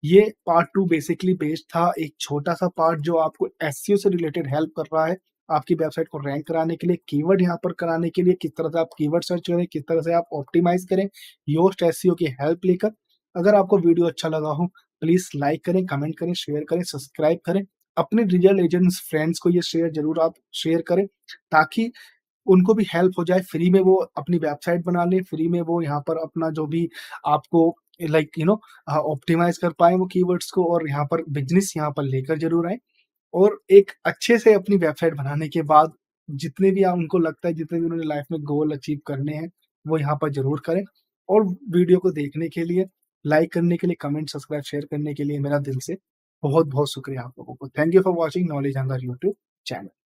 ये पार्ट टू बेसिकली बेस्ड था एक छोटा सा पार्ट जो आपको एसईओ से रिलेटेड हेल्प कर रहा है आपकी वेबसाइट को रैंक कराने के लिए, कीवर्ड यहाँ पर कराने के लिए, किस तरह से आप कीवर्ड सर्च करें, किस तरह से आप ऑप्टिमाइज करें योस्ट एसईओ की हेल्प लेकर। अगर आपको वीडियो अच्छा लगा हो प्लीज लाइक करें, कमेंट करें, शेयर करें, सब्सक्राइब करें। अपने रियल एजेंट्स फ्रेंड्स को ये शेयर जरूर आप शेयर करें ताकि उनको भी हेल्प हो जाए, फ्री में वो अपनी वेबसाइट बना लें, फ्री में वो यहाँ पर अपना जो भी आपको लाइक यू नो ऑप्टिमाइज कर पाए वो कीवर्ड्स को और यहाँ पर बिजनेस यहाँ पर लेकर जरूर आए। और एक अच्छे से अपनी वेबसाइट बनाने के बाद जितने भी उनको लगता है जितने भी उन्होंने लाइफ में गोल अचीव करने हैं वो यहाँ पर जरूर करें। और वीडियो को देखने के लिए, लाइक करने के लिए, कमेंट, सब्सक्राइब, शेयर करने के लिए मेरा दिल से बहुत बहुत शुक्रिया आप लोगों को। Thank you for watching knowledge hunger YouTube channel.